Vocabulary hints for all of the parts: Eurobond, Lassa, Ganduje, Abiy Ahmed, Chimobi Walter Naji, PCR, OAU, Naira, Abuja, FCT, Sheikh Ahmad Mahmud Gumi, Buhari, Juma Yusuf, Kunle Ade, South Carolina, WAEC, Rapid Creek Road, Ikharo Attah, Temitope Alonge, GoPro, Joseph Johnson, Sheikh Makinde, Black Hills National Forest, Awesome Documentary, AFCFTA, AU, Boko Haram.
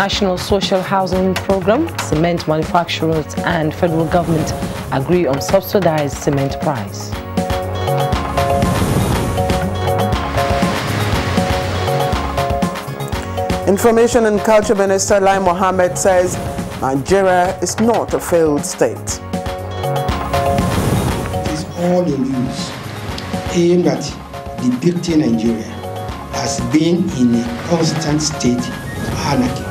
National Social Housing Program, cement manufacturers and federal government agree on subsidized cement price. Information and Culture Minister Lai Mohammed says Nigeria is not a failed state. It is all in use aimed at depicting Nigeria as being in a constant state of anarchy.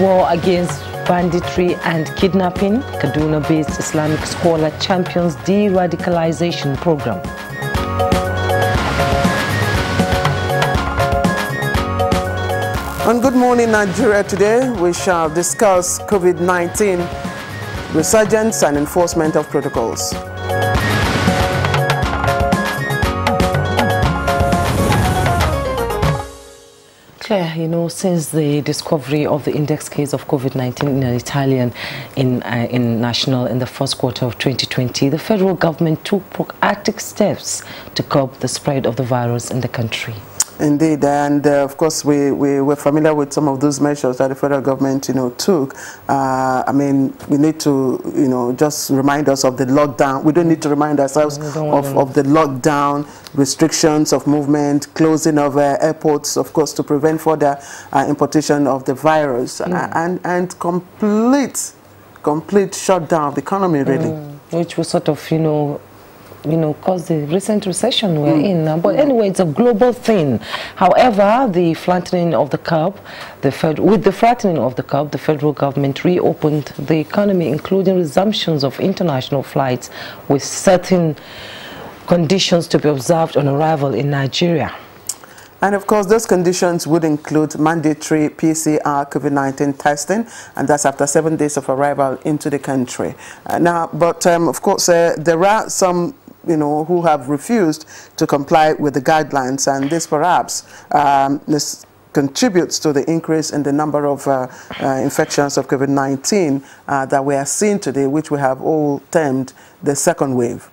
War against banditry and kidnapping, Kaduna-based Islamic scholar champions de-radicalization program. On Good Morning Nigeria today, we shall discuss COVID-19, resurgence and enforcement of protocols. Claire, you know, since the discovery of the index case of COVID-19 in an Italian national in the first quarter of 2020, the federal government took proactive steps to curb the spread of the virus in the country. Indeed, and of course we were familiar with some of those measures that the federal government, you know, took. I mean, we need to, you know, just remind us of the lockdown. We don't need to remind ourselves of the lockdown, restrictions of movement, closing of airports, of course, to prevent further importation of the virus, and complete shutdown of the economy, really. Which was sort of, you know, cause the recent recession we're in now. But anyway, it's a global thing. However, with the flattening of the curve, the federal government reopened the economy, including resumptions of international flights with certain conditions to be observed on arrival in Nigeria. And of course, those conditions would include mandatory PCR COVID-19 testing, and that's after 7 days of arrival into the country. Of course, there are some, you know, who have refused to comply with the guidelines, and this perhaps this contributes to the increase in the number of infections of COVID-19 that we are seeing today, which we have all termed the second wave.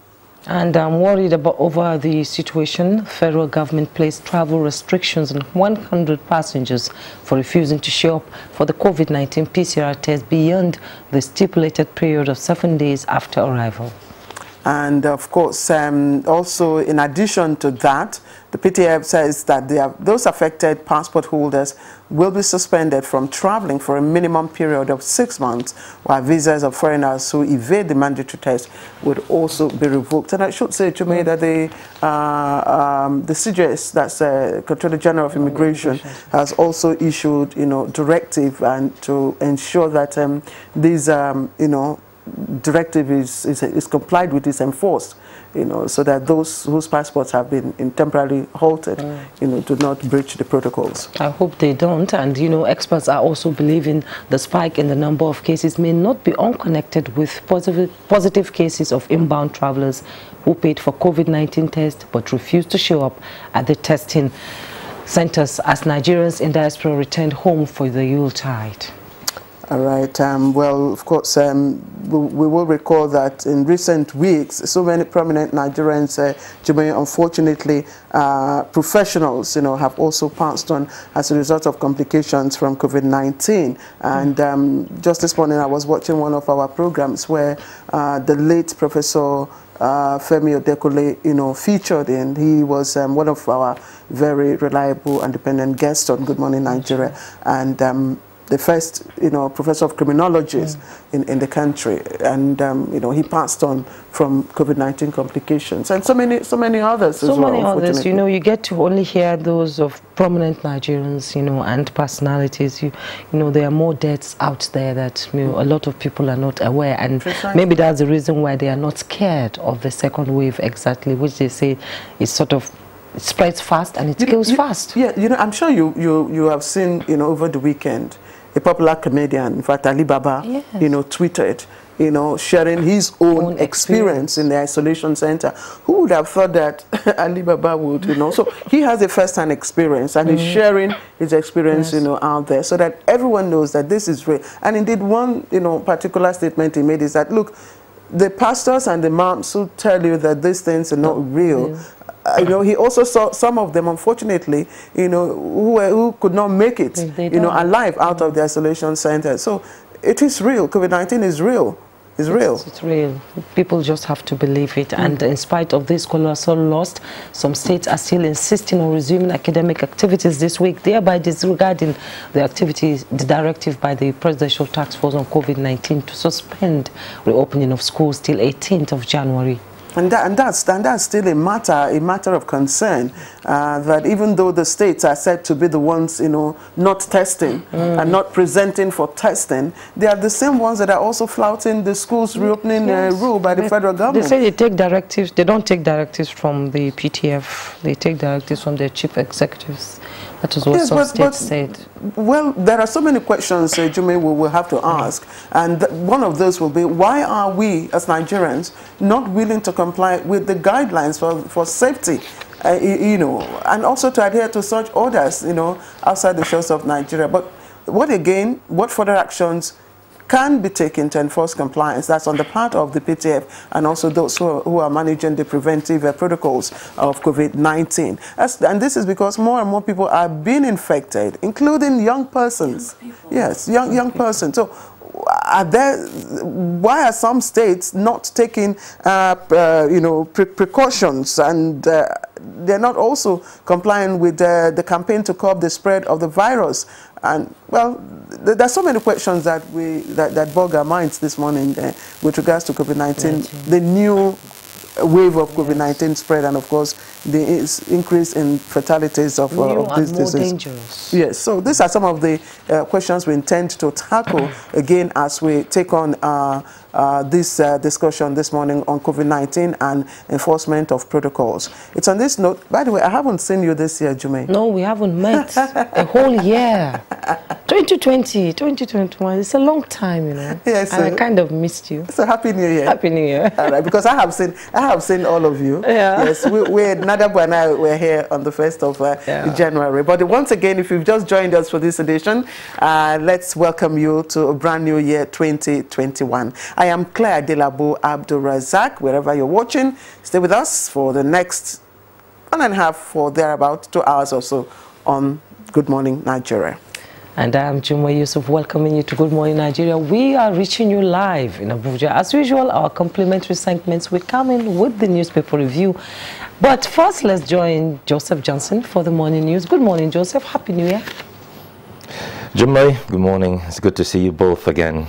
And I'm worried over the situation. Federal government placed travel restrictions on 100 passengers for refusing to show up for the COVID-19 PCR test beyond the stipulated period of 7 days after arrival. And of course, also in addition to that, the PTF says that those affected passport holders will be suspended from traveling for a minimum period of 6 months, while visas of foreigners who evade the mandatory test would also be revoked. And I should say to me that the CGS, that's the Controller General of Immigration, has also issued, you know, directive and to ensure that these, you know, directive is complied with, is enforced, you know, so that those whose passports have been temporarily halted, you know, do not breach the protocols. I hope they don't. And, you know, experts are also believing the spike in the number of cases may not be unconnected with positive cases of inbound travelers who paid for COVID-19 tests but refused to show up at the testing centers as Nigerians in diaspora returned home for the Yuletide. All right. Well, of course, we will recall that in recent weeks, so many prominent Nigerians, unfortunately, professionals, you know, have also passed on as a result of complications from COVID-19. And just this morning, I was watching one of our programs where the late Professor Femi Odekole, you know, featured in. He was one of our very reliable, independent guests on Good Morning Nigeria, and the first, you know, professor of criminology in the country, and you know, he passed on from COVID-19 complications, and so many others as well. So many others, you know, you get to only hear those of prominent Nigerians, you know, and personalities. You know, there are more deaths out there that, you know, a lot of people are not aware, and maybe that's the reason why they are not scared of the second wave exactly, which they say is sort of. It spreads fast and it kills fast. Yeah, you know, I'm sure you have seen, you know, over the weekend, a popular comedian, in fact, Ali Baba, you know, tweeted, you know, sharing his own experience in the isolation center. Who would have thought that Ali Baba would, you know? So he has a first-hand experience, and he's sharing his experience, you know, out there, so that everyone knows that this is real. And indeed, one, you know, particular statement he made is that, look, the pastors and the imams who tell you that these things are not real, you know, he also saw some of them, unfortunately, you know, who could not make it, you know, alive out of the isolation center. So it is real. COVID-19 is real. It's real. It's real. People just have to believe it. And in spite of this colossal loss, some states are still insisting on resuming academic activities this week, thereby disregarding the activities, the directive by the Presidential Task Force on COVID-19 to suspend reopening of schools till 18th of January. And that's still a matter of concern, that even though the states are said to be the ones, you know, not testing and not presenting for testing, they are the same ones that are also flouting the schools reopening rule by the federal government. They say they take directives. They don't take directives from the PTF. They take directives from their chief executives. That is what some states said. Well, there are so many questions, Jume, we will have to ask. And one of those will be, why are we, as Nigerians, not willing to comply with the guidelines for safety, you know, and also to adhere to such orders, you know, outside the shores of Nigeria? But what, again, what further actions can be taken to enforce compliance? That's on the part of the PTF and also those who are managing the preventive protocols of COVID-19. And this is because more and more people are being infected, including young persons. Young people. So why are some states not taking you know, precautions, and they're not also complying with the campaign to curb the spread of the virus? And well, there's so many questions that that bog our minds this morning with regards to COVID-19, the new wave of COVID-19 spread, and of course the increase in fatalities of this disease. Dangerous. Yes, so these are some of the questions we intend to tackle again as we take on this discussion this morning on COVID-19 and enforcement of protocols. It's on this note, by the way, I haven't seen you this year, Jume. No, we haven't met a whole year. 2020, 2021, it's a long time, you know. Yes, and I kind of missed you. So happy New Year. Happy New Year. All right, because I have seen all of you. Yeah. Yes, Nadabu and I were here on the 1st of January. But once again, if you've just joined us for this edition, let's welcome you to a brand new year, 2021. I am Claire Delabo Abdul Razak. Wherever you're watching, stay with us for the next 1.5 or thereabout 2 hours or so on Good Morning Nigeria. And I am Juma Yusuf, welcoming you to Good Morning Nigeria. We are reaching you live in Abuja. As usual, our complimentary segments will come in with the newspaper review. But first, let's join Joseph Johnson for the morning news. Good morning, Joseph. Happy New Year. Juma, good morning. It's good to see you both again.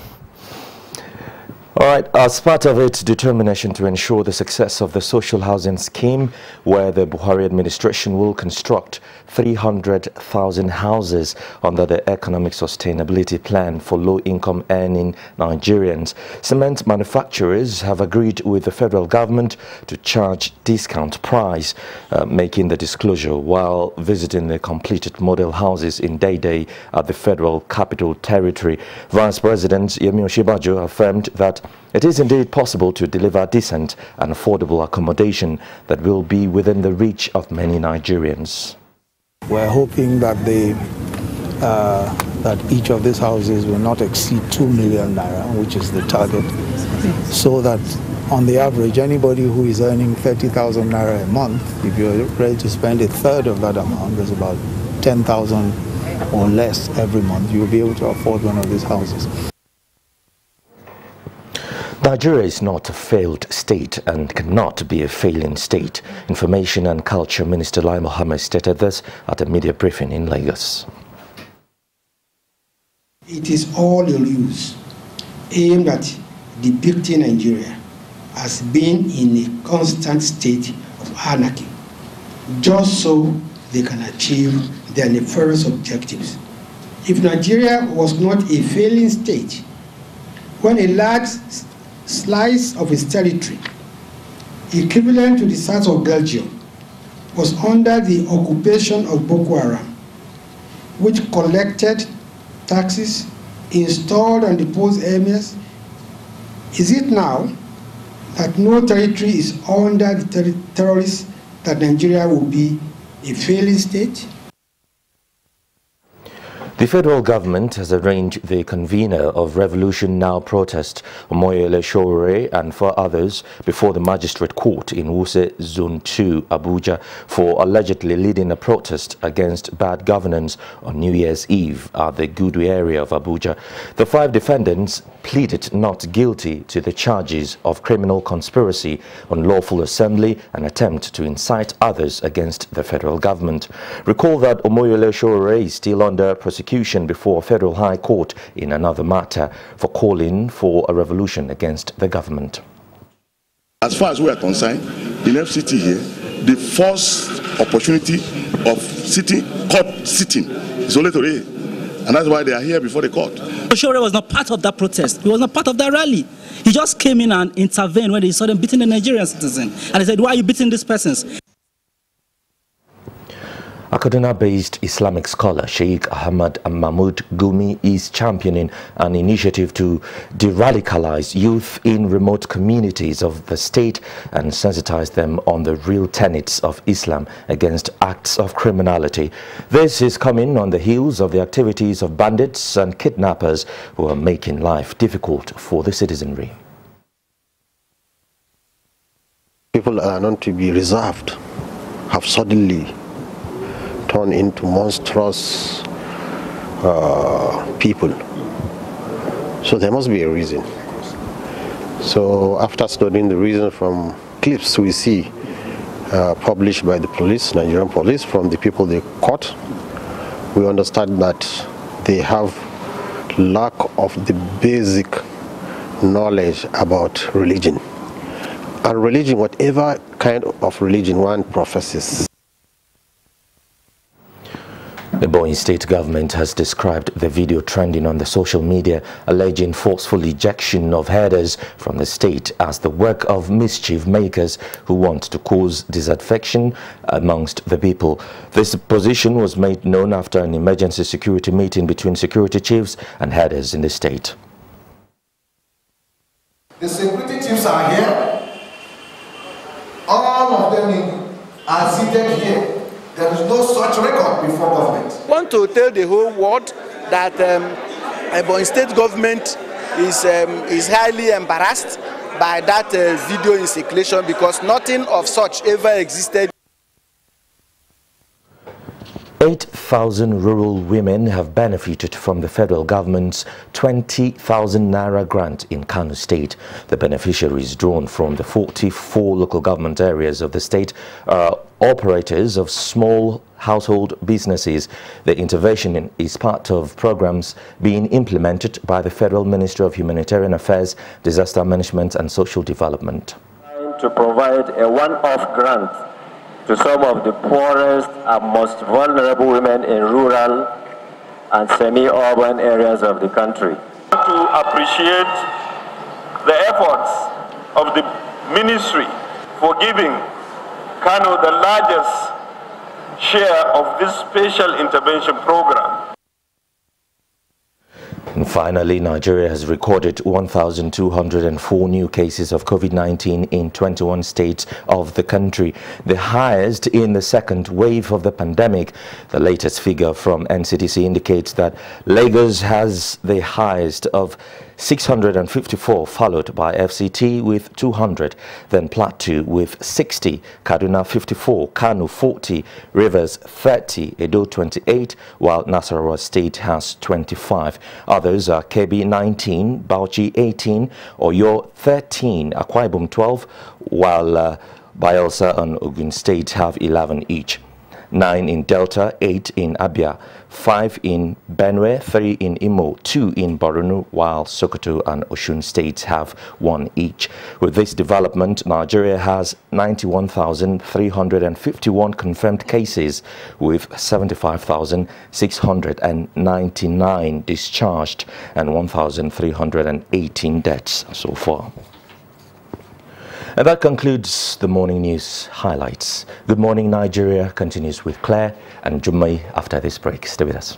All right, as part of its determination to ensure the success of the social housing scheme, where the Buhari administration will construct 300,000 houses under the Economic Sustainability Plan for low-income earning Nigerians, cement manufacturers have agreed with the federal government to charge discount price, making the disclosure while visiting the completed model houses in Day-Day at the Federal Capital Territory. Vice President Yemi Osinbajo affirmed that it is indeed possible to deliver decent and affordable accommodation that will be within the reach of many Nigerians. We're hoping that that each of these houses will not exceed 2 million naira, which is the target, so that on the average, anybody who is earning 30,000 naira a month, if you're ready to spend a third of that amount, there's about 10,000 or less every month, you'll be able to afford one of these houses. Nigeria is not a failed state and cannot be a failing state. Information and Culture Minister Lai Mohammed stated this at a media briefing in Lagos. It is all a ruse aimed at depicting Nigeria as being in a constant state of anarchy, just so they can achieve their nefarious objectives. If Nigeria was not a failing state, when a large slice of its territory, equivalent to the size of Belgium, was under the occupation of Boko Haram, which collected taxes, installed and deposed emirs, is it now that no territory is under the terrorists that Nigeria will be a failing state? The federal government has arranged the convener of Revolution Now protest, Omoyele Sowore, and 4 others before the magistrate court in Wuse Zone 2, Abuja, for allegedly leading a protest against bad governance on New Year's Eve at the Goodwill area of Abuja. The 5 defendants pleaded not guilty to the charges of criminal conspiracy, unlawful assembly, and attempt to incite others against the federal government. Recall that Omoyele Sowore is still under prosecution before a federal high court in another matter for calling for a revolution against the government. As far as we are concerned, in FCT here, the first opportunity of court sitting is only today, and that's why they are here before the court. Sowore was not part of that protest. He was not part of that rally. He just came in and intervened when he saw them beating the Nigerian citizen, and he said, "Why are you beating these persons?" Kaduna-based Islamic scholar Sheikh Ahmad Mahmud Gumi is championing an initiative to de-radicalize youth in remote communities of the state and sensitize them on the real tenets of Islam against acts of criminality. This is coming on the heels of the activities of bandits and kidnappers who are making life difficult for the citizenry. People are known to be reserved, have suddenly turn into monstrous people. So there must be a reason. So after studying the reason from clips we see published by the police, Nigerian police, from the people they caught, we understand that they have lack of the basic knowledge about religion. And religion, whatever kind of religion one professes. The Ebonyi state government has described the video trending on the social media alleging forceful ejection of herders from the state as the work of mischief makers who want to cause disaffection amongst the people. This position was made known after an emergency security meeting between security chiefs and herders in the state. The security chiefs are here. All of them are seated here. There is no such record before government. I want to tell the whole world that Ebonyi state government is highly embarrassed by that video in circulation because nothing of such ever existed. 8,000 rural women have benefited from the federal government's 20,000 Naira grant in Kano State. The beneficiaries drawn from the 44 local government areas of the state are operators of small household businesses. The intervention is part of programs being implemented by the Federal Ministry of Humanitarian Affairs, Disaster Management and Social Development. To provide a one-off grant to some of the poorest and most vulnerable women in rural and semi-urban areas of the country. To appreciate the efforts of the ministry for giving Kano the largest share of this special intervention program. And finally, Nigeria has recorded 1,204 new cases of COVID-19 in 21 states of the country, the highest in the second wave of the pandemic. The latest figure from NCDC indicates that Lagos has the highest of 654, followed by FCT with 200, then Plateau with 60, Kaduna 54, Kano 40, Rivers 30, Edo 28, while Nasarawa State has 25. Others are Kebbi 19, Bauchi 18, Oyo 13, Akwa Ibom 12, while Bayelsa and Ogun State have 11 each. 9 in Delta, 8 in Abia, 5 in Benue, 3 in Imo, 2 in Borno, while Sokoto and Osun states have 1 each. With this development, Nigeria has 91,351 confirmed cases, with 75,699 discharged and 1,318 deaths so far. And that concludes the morning news highlights. Good Morning Nigeria continues with Claire and Jumai after this break. Stay with us.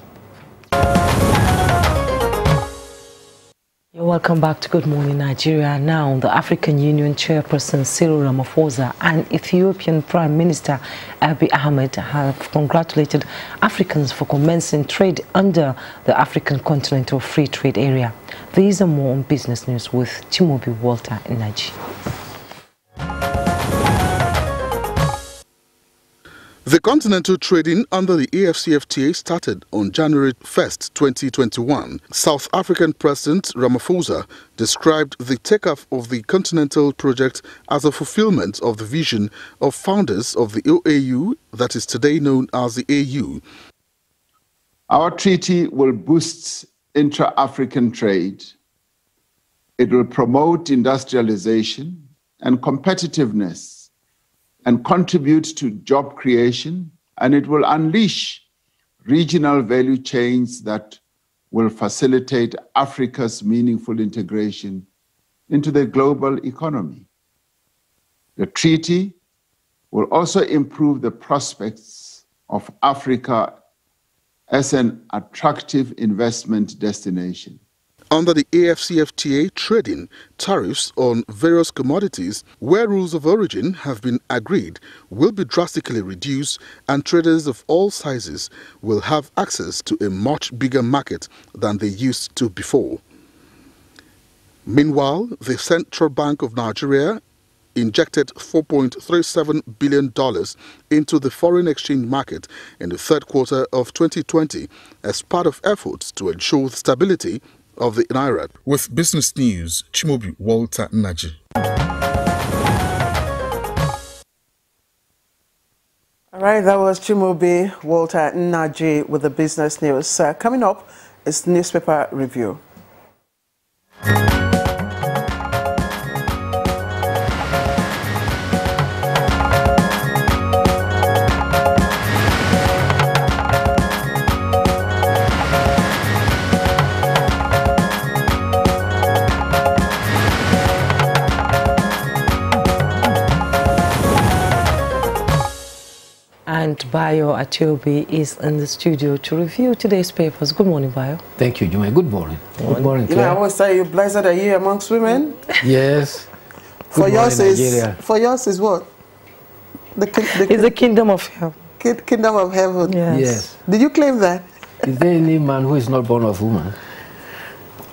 Welcome back to Good Morning Nigeria. Now, the African Union Chairperson Cyril Ramaphosa and Ethiopian Prime Minister Abiy Ahmed have congratulated Africans for commencing trade under the African Continental Free Trade Area. These are more on business news with Timobi Walter in Nigeria. The continental trading under the AFCFTA started on January 1, 2021. South African President Ramaphosa described the takeoff of the continental project as a fulfillment of the vision of founders of the OAU, that is today known as the AU. Our treaty will boost intra-African trade. It will promote industrialization and competitiveness, and contribute to job creation, and it will unleash regional value chains that will facilitate Africa's meaningful integration into the global economy. The treaty will also improve the prospects of Africa as an attractive investment destination. Under the AFCFTA, trading tariffs on various commodities where rules of origin have been agreed will be drastically reduced, and traders of all sizes will have access to a much bigger market than they used to before. Meanwhile, the Central Bank of Nigeria injected $4.37 billion into the foreign exchange market in the third quarter of 2020 as part of efforts to ensure the stability of the Naira. With business news, Chimobi Walter Naji. All right, that was Chimobi Walter Naji with the business news. Coming up is newspaper review. Bayo Atiobi is in the studio to review today's papers. Good morning, Bayo. Thank you, Jume. Good morning. Good morning, Claire. You know, I always say, you blessed are you amongst women? Yes. For yours is, what? It's the kingdom of heaven. Kingdom of heaven. Yes. Yes. Did you claim that? Is there any man who is not born of woman?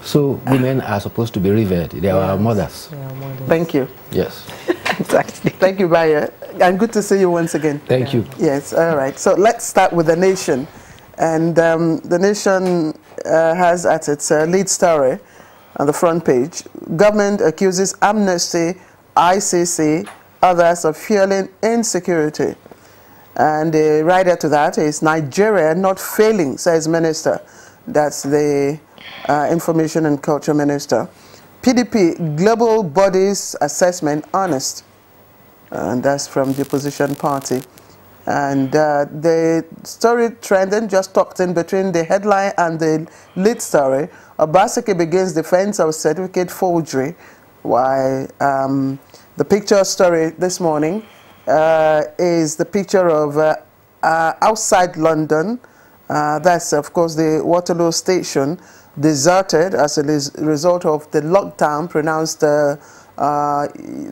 So women are supposed to be revered. They are our mothers. They are mothers. Thank you. Yes. Exactly. Thank you, Bayo. And good to see you once again. Thank you. Yes, all right. So let's start with The Nation. And The Nation has at its lead story on the front page, government accuses Amnesty, ICC, others of fueling insecurity. And the rider to that is Nigeria not failing, says Minister. That's the Information and Culture Minister. PDP, global bodies assessment honest. And that's from the opposition party. And the story trending just tucked in between the headline and the lead story. Obaseki begins defense of certificate forgery. Why the picture story this morning is the picture of outside London. That's, of course, the Waterloo station, deserted as a result of the lockdown pronounced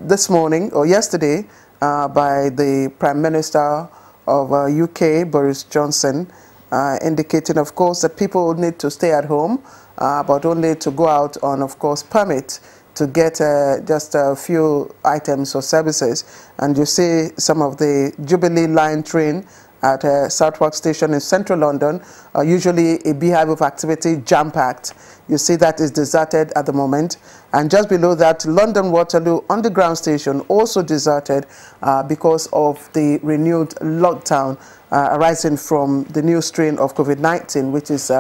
this morning or yesterday by the Prime Minister of UK, Boris Johnson, indicating, of course, that people need to stay at home, but only to go out on, of course, permit to get just a few items or services. And you see some of the Jubilee Line train at Southwark Station in central London, usually a beehive of activity, jam-packed. You see that is deserted at the moment. And just below that, London Waterloo Underground Station, also deserted because of the renewed lockdown arising from the new strain of COVID-19, which is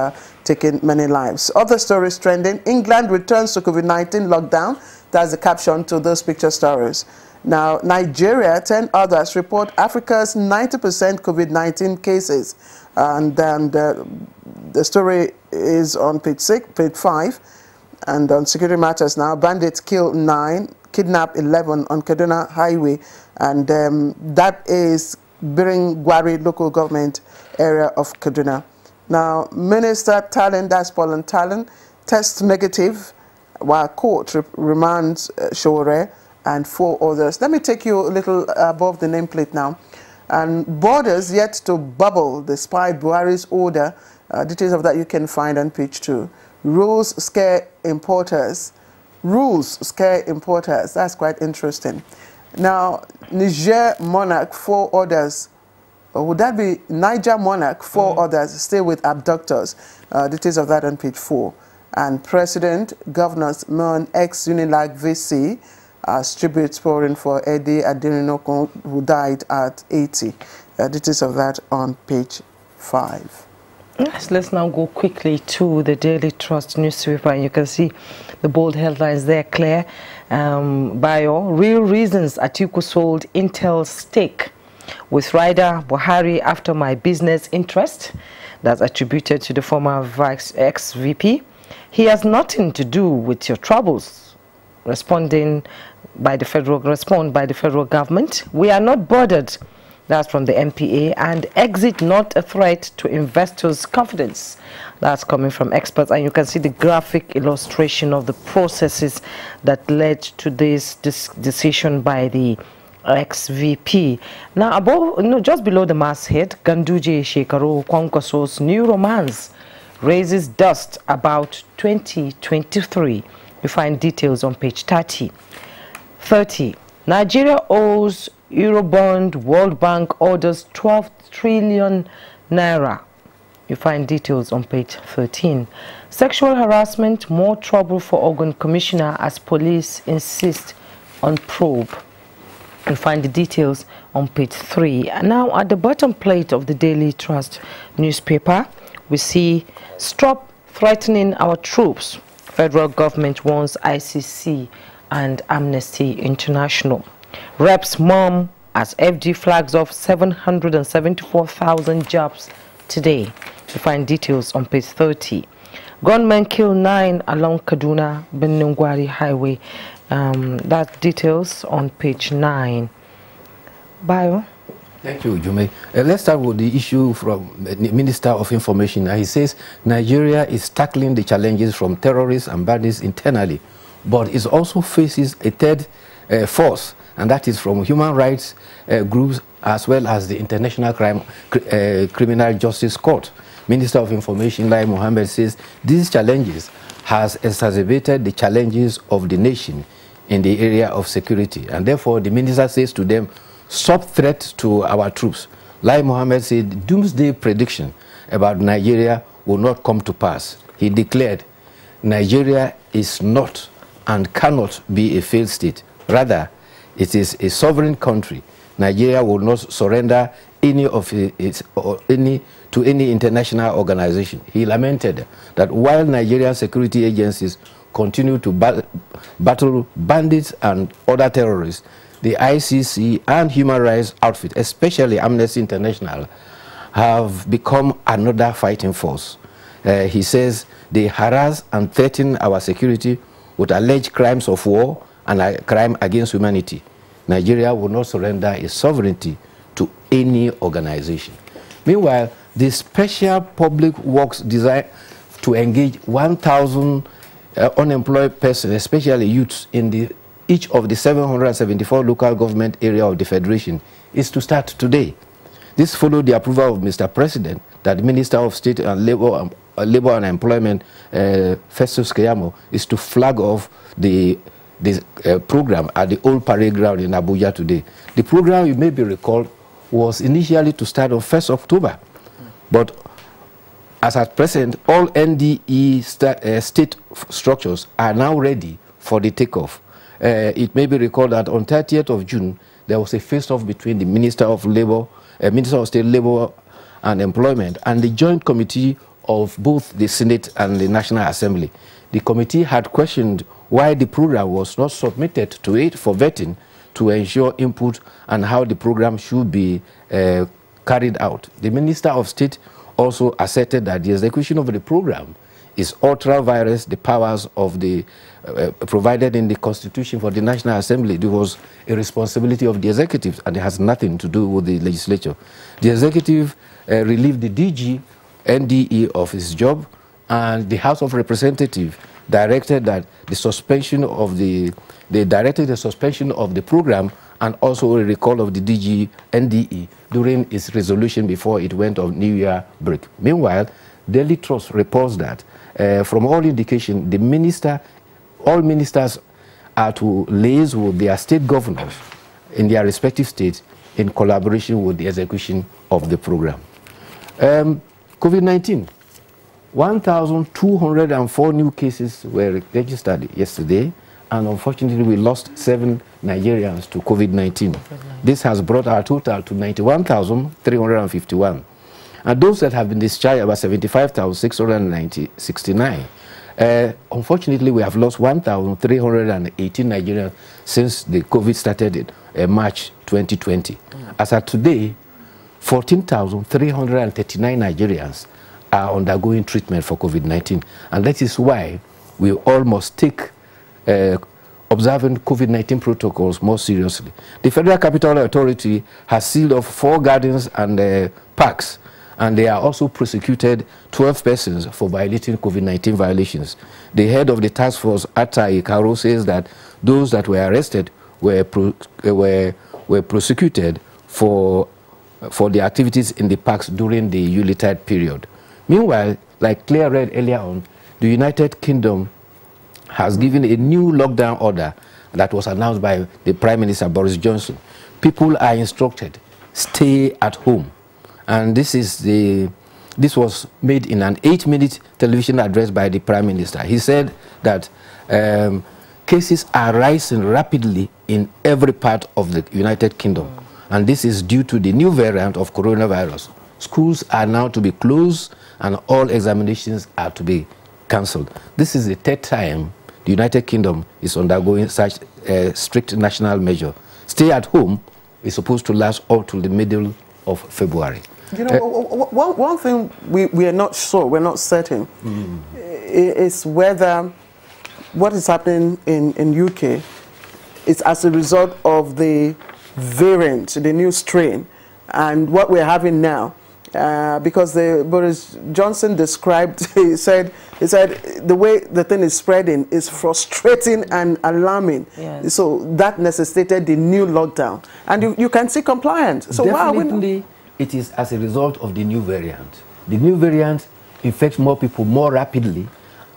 taking many lives. Other stories trending, England returns to COVID-19 lockdown. That's the caption to those picture stories. Now, Nigeria, 10 others report Africa's 90% COVID-19 cases. And then the story is on page 5. And on security matters now, bandits kill 9, kidnap 11 on Kaduna Highway. And that is Biringwari local government area of Kaduna. Now, Minister Talon, that's Paul and Talon, test negative while court remands Sowore and 4 others. Let me take you a little above the nameplate now. And borders yet to bubble despite Buhari's order. Details of that you can find on page 2. Rules scare importers. Rules scare importers. That's quite interesting. Now, Niger monarch 4 orders. Would that be Niger monarch 4 orders stay with abductors? Details of that on page 4. And president, governors, non ex-UNILAG VC as tributes pouring for Eddie Adenokun, who died at 80. Details of that on page 5. Yes, let's now go quickly to the Daily Trust newspaper. You can see the bold headlines there, Claire. Bio, real reasons Atiku sold Intel stake with Rider Buhari after my business interest. That's attributed to the former ex-VP. He has nothing to do with your troubles, respond by the federal government. We are not bothered. That's from the MPA. And exit not a threat to investors' confidence. That's coming from experts. And you can see the graphic illustration of the processes that led to this decision by the ex-VP. Now, above, no, just below the masthead, Ganduje Shekaro Kwankoso's new romance raises dust about 2023. You find details on page 30. 30. Nigeria owes Eurobond, World Bank orders 12 trillion naira. You find details on page 13. Sexual harassment, more trouble for Ogun Commissioner as police insist on probe. You find the details on page 3. And now at the bottom plate of the Daily Trust newspaper, we see stop threatening our troops. Federal government warns ICC and Amnesty International. Rep's mom as FG flags off 774,000 jobs today. You find details on page 30. Gunmen kill 9 along Kaduna Benungwari Highway. That details on page 9. Bio. Thank you, Jume. Let's start with the issue from the Minister of Information. He says Nigeria is tackling the challenges from terrorists and bandits internally, but it also faces a third force, and that is from human rights groups as well as the International Criminal Justice Court. Minister of Information Lai Mohammed says these challenges has exacerbated the challenges of the nation in the area of security, and therefore the minister says to them, stop threat to our troops. Lai Mohammed said doomsday prediction about Nigeria will not come to pass. He declared Nigeria is not and cannot be a failed state. Rather, it is a sovereign country. Nigeria will not surrender any of its or any to any international organization. He lamented that while Nigerian security agencies continue to battle bandits and other terrorists, the ICC and human rights outfit, especially Amnesty International, have become another fighting force. He says they harass and threaten our security with alleged crimes of war and a crime against humanity. Nigeria will not surrender its sovereignty to any organization. Meanwhile, the special public works designed to engage 1,000 unemployed persons, especially youths, in each of the 774 local government areas of the Federation is to start today. This followed the approval of Mr. President that the Minister of State and Labor and Employment, Festus Keyamo, is to flag off this program at the old parade ground in Abuja today. The program, you may be recalled, was initially to start on 1st October, but as at present, all NDE state structures are now ready for the takeoff. It may be recalled that on 30th of June, there was a face-off between the Minister of State Labor and Employment and the Joint Committee of both the Senate and the National Assembly. The committee had questioned why the program was not submitted to it for vetting to ensure input and how the program should be carried out. The Minister of State also asserted that the execution of the program is ultra vires the powers of the provided in the Constitution for the National Assembly. It was a responsibility of the executive, and it has nothing to do with the legislature. The executive relieved the DG NDE of his job, and the House of Representatives directed that the suspension of the, they directed the suspension of the program and also a recall of the DG NDE during its resolution before it went on New Year break. Meanwhile, Daily Trust reports that from all indication, the minister, all ministers are to liaise with their state governors in their respective states in collaboration with the execution of the program. COVID-19, 1,204 new cases were registered yesterday, and unfortunately we lost 7 Nigerians to COVID-19. This has brought our total to 91,351. And those that have been discharged about 75,669. Unfortunately, we have lost 1,318 Nigerians since the COVID started in March 2020. As of today, 14,339 Nigerians are undergoing treatment for COVID-19. And that is why we all must take observing COVID-19 protocols more seriously. The Federal Capital Authority has sealed off 4 gardens and parks, and they are also prosecuted 12 persons for violating COVID-19 violations. The head of the task force, Ikharo Attah, says that those that were arrested were prosecuted for the activities in the parks during the Yuletide period. Meanwhile, like Claire read earlier on, the United Kingdom has given a new lockdown order that was announced by the Prime Minister Boris Johnson. People are instructed, stay at home. And this is the, this was made in an 8-minute television address by the Prime Minister. He said that cases are rising rapidly in every part of the United Kingdom. And this is due to the new variant of coronavirus. Schools are now to be closed and all examinations are to be cancelled. This is the 3rd time the United Kingdom is undergoing such a strict national measure. Stay at home is supposed to last up to the middle of February. You know, one thing we are not sure, we're not certain, is whether what is happening in UK is as a result of the variant, the new strain, and what we're having now. Because Boris Johnson described, he said the way the thing is spreading is frustrating and alarming. Yes. So that necessitated the new lockdown. And you can see compliance. So definitely, it is as a result of the new variant. The new variant infects more people more rapidly.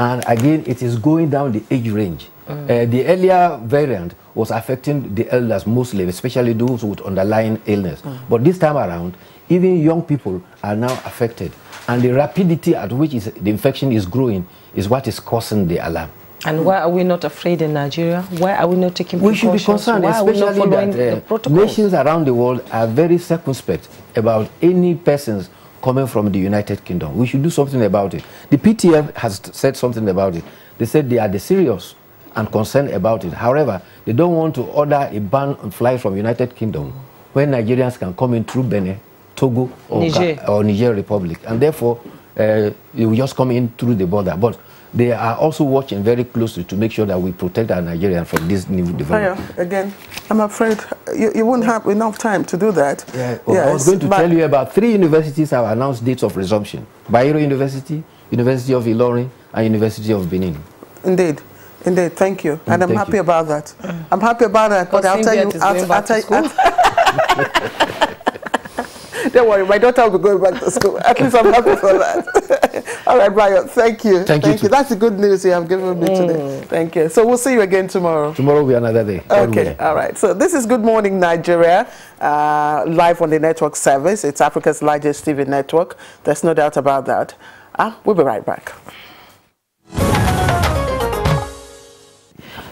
And again, it is going down the age range. The earlier variant was affecting the elders mostly, especially those with underlying illness. But this time around, even young people are now affected. And the rapidity at which the infection is growing is what is causing the alarm. And why are we not afraid in Nigeria? Why are we not taking precautions? We should be concerned, especially that nations around the world are very circumspect about any persons coming from the United Kingdom. We should do something about it. The PTF has said something about it. They said they are serious and concerned about it. However, they don't want to order a ban on flights from United Kingdom when Nigerians can come in through Benin, Togo, or Niger Republic, and therefore you just come in through the border. But they are also watching very closely to make sure that we protect our Nigerians from this new development. Again, I'm afraid you won't have enough time to do that. Yeah, well, yes, I was going to tell you about 3 universities have announced dates of resumption: Bayero University, University of Ilorin, and University of Benin. Indeed. Indeed, thank you. And I'm happy about that. I'm happy about that, but I'll tell you after. Don't worry, my daughter will be going back to school. At least I'm happy for that. All right, Brian, thank you. Thank you. That's the good news you have given me today. Thank you. So we'll see you again tomorrow. Tomorrow will be another day. Okay, all right. So this is Good Morning Nigeria, live on the network service. It's Africa's largest TV network. There's no doubt about that. We'll be right back.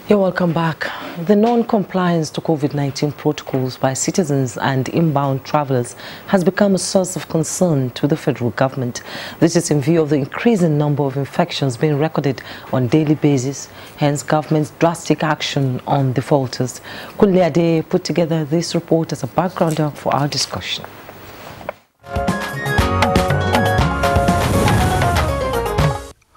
You're welcome back. The non-compliance to COVID-19 protocols by citizens and inbound travelers has become a source of concern to the federal government. This is in view of the increasing number of infections being recorded on a daily basis, hence government's drastic action on defaulters. Kunle Ade put together this report as a backgrounder for our discussion.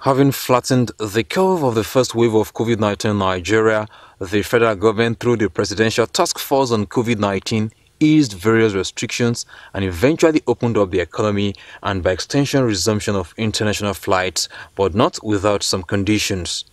Having flattened the curve of the first wave of COVID-19 in Nigeria, the federal government, through the Presidential Task Force on COVID-19, eased various restrictions and eventually opened up the economy and, by extension, resumption of international flights, but not without some conditions.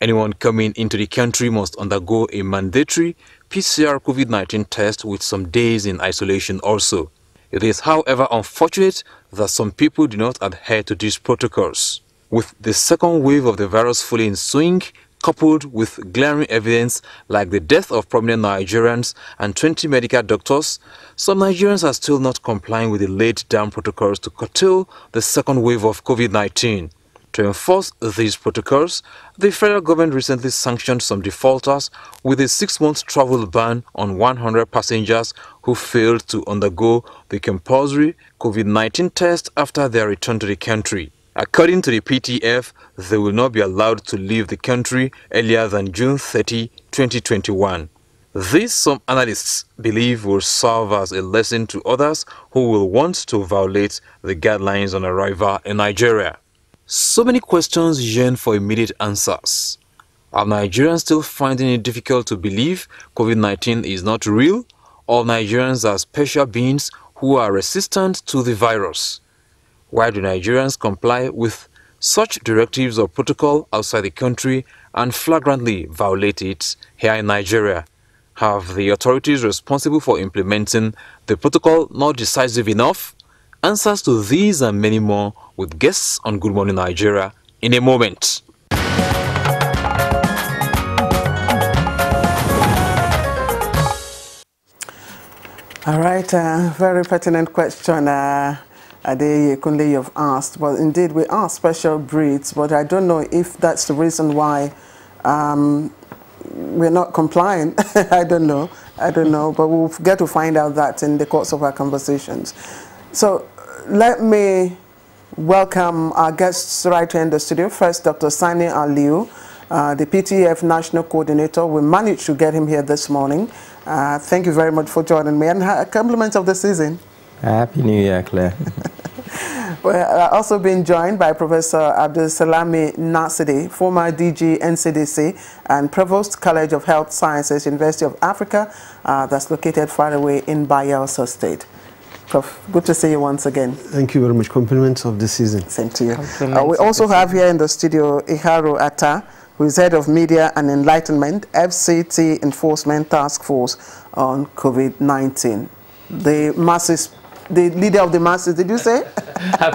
Anyone coming into the country must undergo a mandatory PCR COVID-19 test with some days in isolation also. It is, however, unfortunate that some people do not adhere to these protocols. With the second wave of the virus fully in swing, coupled with glaring evidence like the death of prominent Nigerians and 20 medical doctors, some Nigerians are still not complying with the laid-down protocols to curtail the second wave of COVID-19. To enforce these protocols, the federal government recently sanctioned some defaulters with a 6-month travel ban on 100 passengers who failed to undergo the compulsory COVID-19 test after their return to the country. According to the PTF, they will not be allowed to leave the country earlier than June 30, 2021. This, some analysts believe, will serve as a lesson to others who will want to violate the guidelines on arrival in Nigeria. So many questions yearn for immediate answers. Are Nigerians still finding it difficult to believe COVID-19 is not real? Or Nigerians are special beings who are resistant to the virus? Why do Nigerians comply with such directives or protocol outside the country and flagrantly violate it here in Nigeria? Have the authorities responsible for implementing the protocol not decisive enough? Answers to these and many more with guests on Good Morning Nigeria in a moment. All right, very pertinent question, Adeye Kunle, you've asked. Well, indeed, we are special breeds, but I don't know if that's the reason why we're not complying. I don't know, but we'll get to find out that in the course of our conversations. So let me welcome our guests right here in the studio. First, Dr. Sani Aliyu, the PTF National Coordinator. We managed to get him here this morning. Thank you very much for joining me. And compliments of the season. Happy New Year, Claire. We're also being joined by Professor Abdulsalami Nasidi, former DG NCDC and Provost College of Health Sciences, University of Africa, that's located far away in Bayelsa State. Prof, good to see you once again. Thank you very much. Compliments of the season. Same to you. We also have here in the studio Ikharo Attah, who is Head of Media and Enlightenment, FCT Enforcement Task Force on COVID-19. The masses, the leader of the masses, did you say?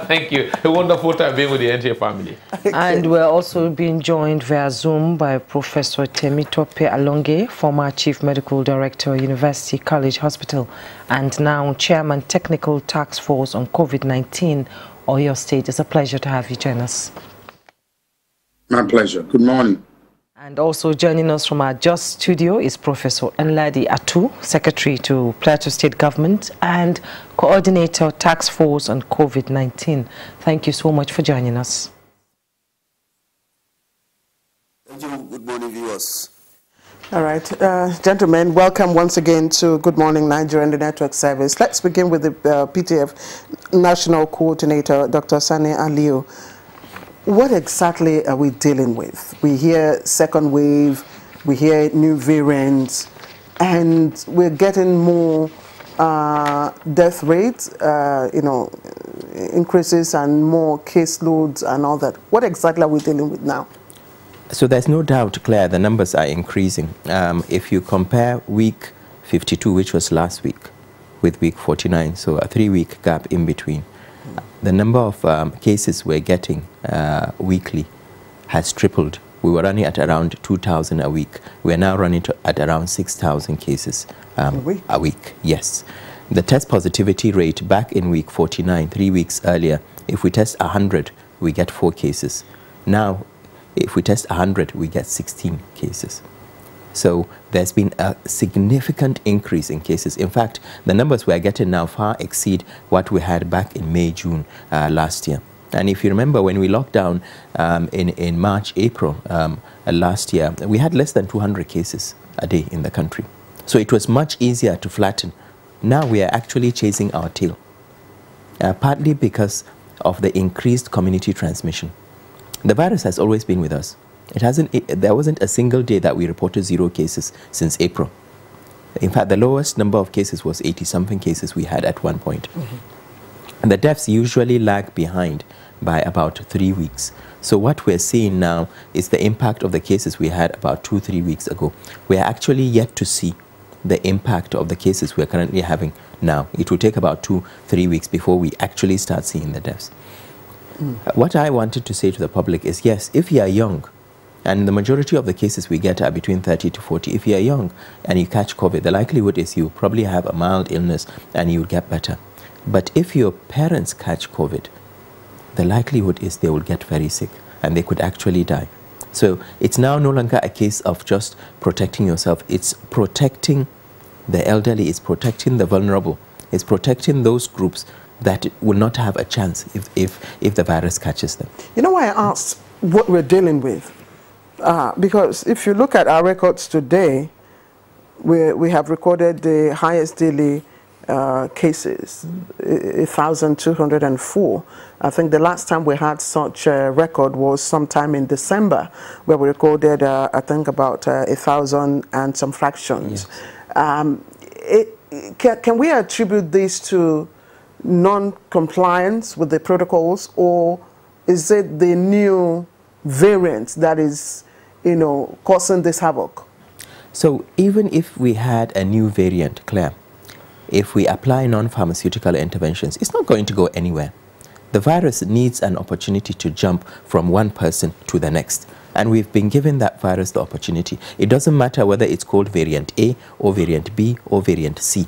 Thank you. A wonderful time being with the NTA family. Okay. And we're also being joined via Zoom by Professor Temitope Alonge, former Chief Medical Director, University College Hospital, and now Chairman Technical Task Force on COVID-19, Oyo State. It's a pleasure to have you join us. My pleasure. Good morning. And also joining us from our Just studio is Professor Danladi Atu, Secretary to Plateau State Government and Coordinator Task Force on COVID-19. Thank you so much for joining us. Thank you. Good morning, viewers. All right, gentlemen, welcome once again to Good Morning Nigeria and the Network Service. Let's begin with the PTF National Coordinator, Dr. Sani Aliyu. What exactly are we dealing with? We hear second wave, we hear new variants, and we're getting more death rates, you know, increases and more caseloads and all that. What exactly are we dealing with now? So there's no doubt, Claire, the numbers are increasing. If you compare week 52, which was last week, with week 49, so a 3-week gap in between, the number of cases we're getting weekly has tripled. We were running at around 2,000 a week. We're now running at around 6,000 cases a week, yes. The test positivity rate back in week 49, 3 weeks earlier, if we test 100, we get 4 cases. Now, if we test 100, we get 16 cases. So there's been a significant increase in cases. In fact, the numbers we are getting now far exceed what we had back in May, June last year. And if you remember, when we locked down in March, April last year, we had less than 200 cases a day in the country. So it was much easier to flatten. Now we are actually chasing our tail, partly because of the increased community transmission. The virus has always been with us. There wasn't a single day that we reported 0 cases since April. In fact, the lowest number of cases was 80-something cases we had at one point. Mm-hmm. And the deaths usually lag behind by about 3 weeks. So what we're seeing now is the impact of the cases we had about 2-3 weeks ago. We are actually yet to see the impact of the cases we're currently having now. It will take about 2-3 weeks before we actually start seeing the deaths. Mm. What I wanted to say to the public is, yes, if you are young, and the majority of the cases we get are between 30 to 40. If you are young and you catch COVID, the likelihood is you probably have a mild illness and you'll get better. But if your parents catch COVID, the likelihood is they will get very sick and they could actually die. So it's now no longer a case of just protecting yourself. It's protecting the elderly, it's protecting the vulnerable, it's protecting those groups that will not have a chance if the virus catches them. You know why I asked what we're dealing with? Because if you look at our records today, we have recorded the highest daily cases, 1,204. I think the last time we had such a record was sometime in December, where we recorded, I think, about 1,000 and some fractions. Yes. Can we attribute this to non-compliance with the protocols, or is it the new variant that is, you know, causing this havoc? So even if we had a new variant, Claire, if we apply non-pharmaceutical interventions, it's not going to go anywhere. The virus needs an opportunity to jump from one person to the next. And we've been giving that virus the opportunity. It doesn't matter whether it's called variant A or variant B or variant C,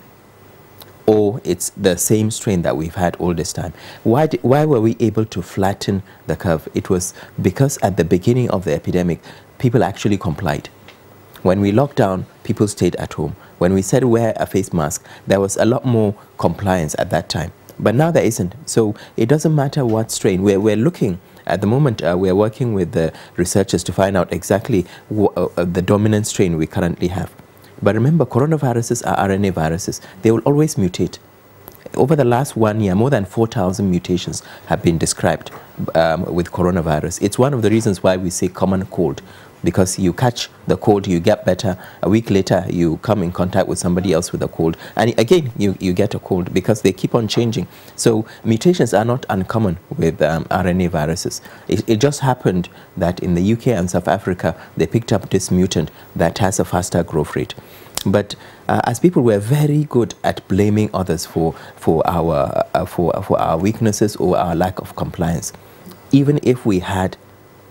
or it's the same strain that we've had all this time. Why were we able to flatten the curve? It was because at the beginning of the epidemic, people actually complied. When we locked down, people stayed at home. When we said wear a face mask, there was a lot more compliance at that time. But now there isn't. So it doesn't matter what strain. We're looking, at the moment, we're working with the researchers to find out exactly the dominant strain we currently have. But remember, coronaviruses are RNA viruses. They will always mutate. Over the last 1 year, more than 4,000 mutations have been described with coronavirus. It's one of the reasons why we say common cold, because you catch the cold, you get better. A week later, you come in contact with somebody else with a cold. And again, you get a cold, because they keep on changing. So mutations are not uncommon with RNA viruses. It just happened that in the UK and South Africa, they picked up this mutant that has a faster growth rate. But as people, we're very good at blaming others for our weaknesses or our lack of compliance. Even if we had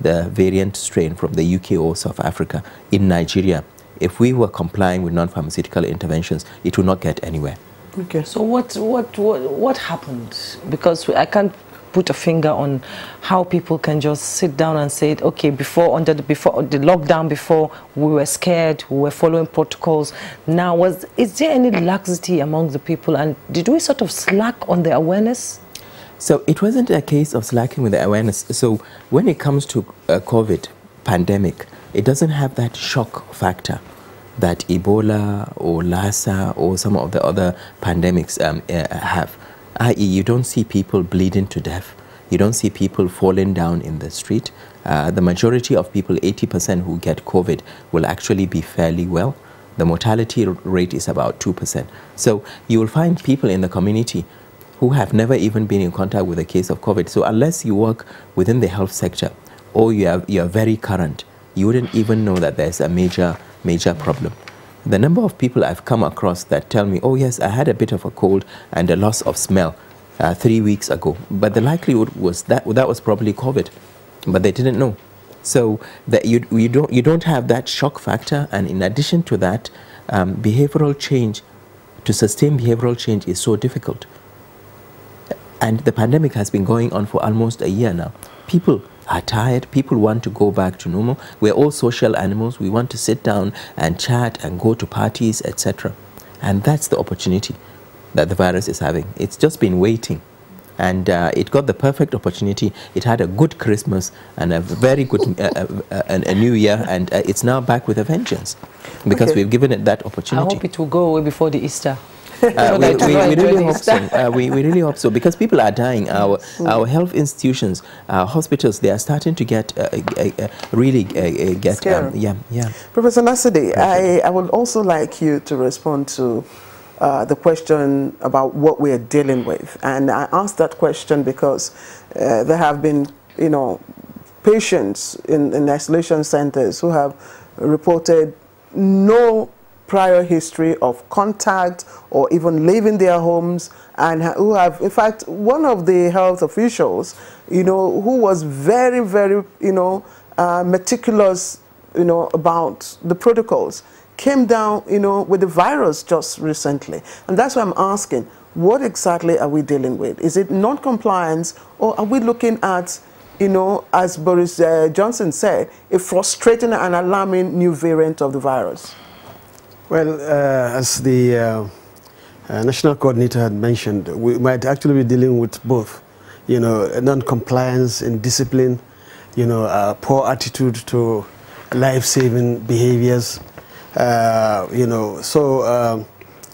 the variant strain from the UK or South Africa in Nigeria, if we were complying with non-pharmaceutical interventions, it would not get anywhere. Okay, so what happened? Because I can't put a finger on how people can just sit down and say, okay, before the lockdown, before we were scared, we were following protocols. Now, is there any laxity among the people, and did we sort of slack on the awareness? So it wasn't a case of slacking with the awareness. So when it comes to COVID pandemic, it doesn't have that shock factor that Ebola or Lassa or some of the other pandemics have, i.e. you don't see people bleeding to death. You don't see people falling down in the street. The majority of people, 80% who get COVID, will actually be fairly well. The mortality rate is about 2%. So you will find people in the community who have never even been in contact with a case of COVID. So unless you work within the health sector or you are very current, you wouldn't even know that there's a major problem. The number of people I've come across that tell me, oh yes, I had a bit of a cold and a loss of smell 3 weeks ago. But the likelihood was that was probably COVID, but they didn't know. So that you don't have that shock factor. And in addition to that, behavioral change, to sustain behavioral change is so difficult. And the pandemic has been going on for almost a year now. People are tired. People want to go back to normal. We're all social animals. We want to sit down and chat and go to parties, etc. And that's the opportunity that the virus is having. It's just been waiting. And it got the perfect opportunity. It had a good Christmas and a very good a New Year, and it's now back with a vengeance because we've given it that opportunity. I hope it will go away before the Easter. We really hope so. We really hope so, because people are dying. Our health institutions, our hospitals, they are starting to get Professor Nasidi, I would also like you to respond to the question about what we are dealing with. And I asked that question because There have been, you know, patients in isolation centers who have reported no prior history of contact or even leaving their homes, and who have, in fact, one of the health officials, you know, who was very, very, you know, meticulous, you know, about the protocols, came down, you know, with the virus just recently. And that's why I'm asking, what exactly are we dealing with? Is it non-compliance, or are we looking at, you know, as Boris Johnson said, a frustrating and alarming new variant of the virus? Well, as the national coordinator had mentioned, we might actually be dealing with both, you know, non-compliance in discipline, you know, poor attitude to life-saving behaviors, you know, so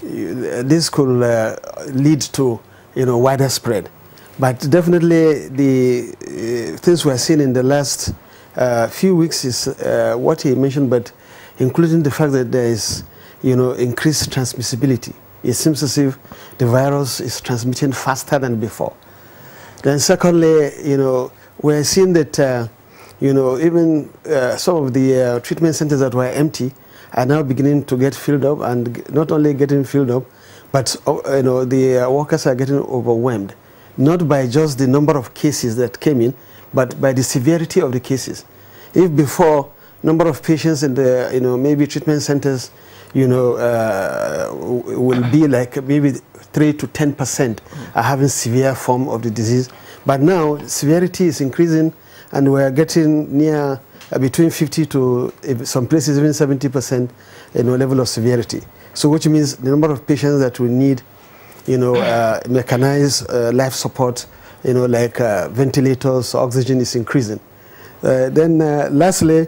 this could lead to, you know, wider spread. But definitely the things we are seeing in the last few weeks is what he mentioned, but including the fact that there is, you know, increased transmissibility. It seems as if the virus is transmitting faster than before. Then secondly, you know, we're seeing that, you know, even some of the treatment centers that were empty are now beginning to get filled up, and not only getting filled up, but, you know, the workers are getting overwhelmed. Not by just the number of cases that came in, but by the severity of the cases. If before, number of patients in the, you know, maybe treatment centers, you know, will be like maybe 3 to 10% are having severe form of the disease. But now severity is increasing, and we are getting near between 50 to some places even 70%, you know, level of severity. So which means the number of patients that we need, you know, mechanized life support, you know, like ventilators, oxygen is increasing. Then lastly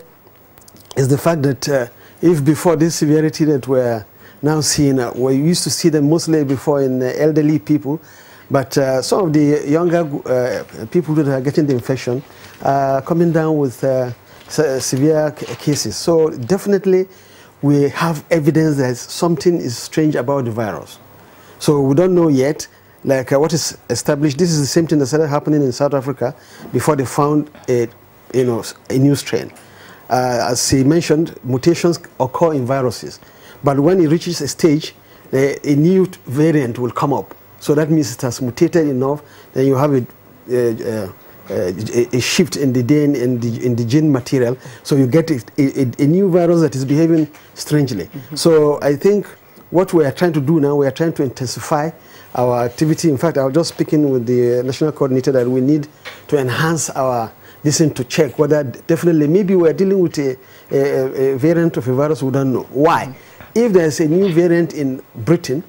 is the fact that if before this severity that we're now seeing, we used to see them mostly before in elderly people, but some of the younger people that are getting the infection are coming down with severe cases. So definitely we have evidence that something is strange about the virus. So we don't know yet, like what is established. This is the same thing that started happening in South Africa before they found a, you know, a new strain. As he mentioned, mutations occur in viruses, but when it reaches a stage, a new variant will come up. So that means it has mutated enough. Then you have a shift in the DNA in the gene material. So you get a new virus that is behaving strangely. Mm-hmm. So I think what we are trying to do now, we are trying to intensify our activity. In fact, I was just speaking with the national coordinator that we need to enhance our listening to check whether definitely maybe we are dealing with a variant of a virus we don't know. Why? If there is a new variant in Britain